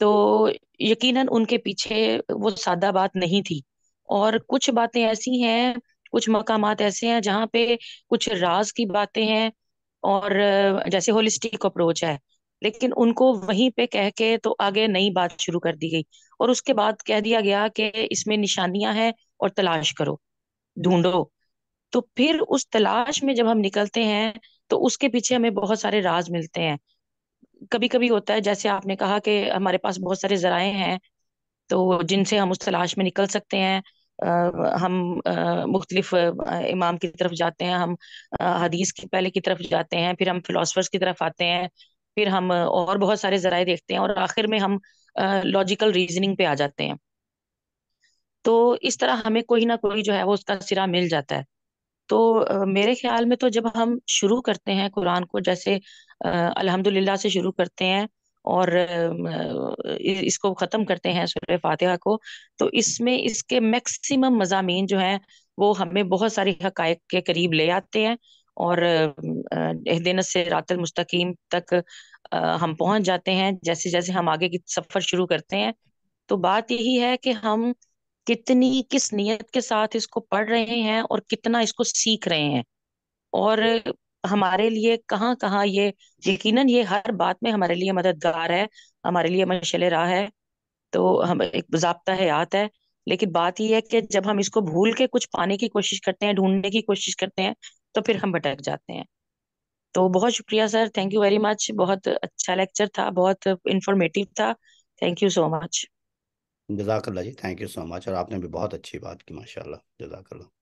तो यकीनन उनके पीछे वो सादा बात नहीं थी। और कुछ बातें ऐसी हैं, कुछ मकामात ऐसे हैं जहाँ पे कुछ राज की बातें हैं, और जैसे होलिस्टिक अप्रोच है, लेकिन उनको वहीं पे कह के तो आगे नई बात शुरू कर दी गई, और उसके बाद कह दिया गया कि इसमें निशानियां हैं और तलाश करो, ढूंढो। तो फिर उस तलाश में जब हम निकलते हैं तो उसके पीछे हमें बहुत सारे राज मिलते हैं। कभी कभी होता है, जैसे आपने कहा कि हमारे पास बहुत सारे जराए हैं तो जिनसे हम उस तलाश में निकल सकते हैं। हम मुख्तलिफ इमाम की तरफ जाते हैं, हम हदीस की पहले की तरफ जाते हैं, फिर हम फिलोसफर्स की तरफ आते हैं, फिर हम और बहुत सारे जराए देखते हैं, और आखिर में हम लॉजिकल रीजनिंग पे आ जाते हैं। तो इस तरह हमें कोई ना कोई जो है वो उसका सिरा मिल जाता है। तो मेरे ख्याल में तो जब हम शुरू करते हैं कुरान को, जैसे अल्हम्दुलिल्लाह से शुरू करते हैं और इसको ख़त्म करते हैं सूरह फातिहा को, तो इसमें इसके मैक्सिमम मजामीन जो हैं वो हमें बहुत सारे हकायक के करीब ले आते हैं, और इहदिनस सिरातल मुस्तकीम तक हम पहुंच जाते हैं जैसे जैसे हम आगे की सफ़र शुरू करते हैं। तो बात यही है कि हम किस नीयत के साथ इसको पढ़ रहे हैं और कितना इसको सीख रहे हैं। और हमारे लिए कहाँ कहाँ ये यकीनन ये हर बात में हमारे लिए मददगार है, हमारे लिए मशले राह है, तो हम एक ज़ाब्ता हयात है। लेकिन बात यह है कि जब हम इसको भूल के कुछ पाने की कोशिश करते हैं, ढूंढने की कोशिश करते हैं, तो फिर हम भटक जाते हैं। तो बहुत शुक्रिया sir, thank you very much, बहुत अच्छा लेक्चर था, बहुत इंफॉर्मेटिव था, थैंक यू सो मच। जज़ाकल्लाह जी, थैंक यू सो मच। और आपने भी बहुत अच्छी बात की माशाल्लाह, जज़ाकल्लाह।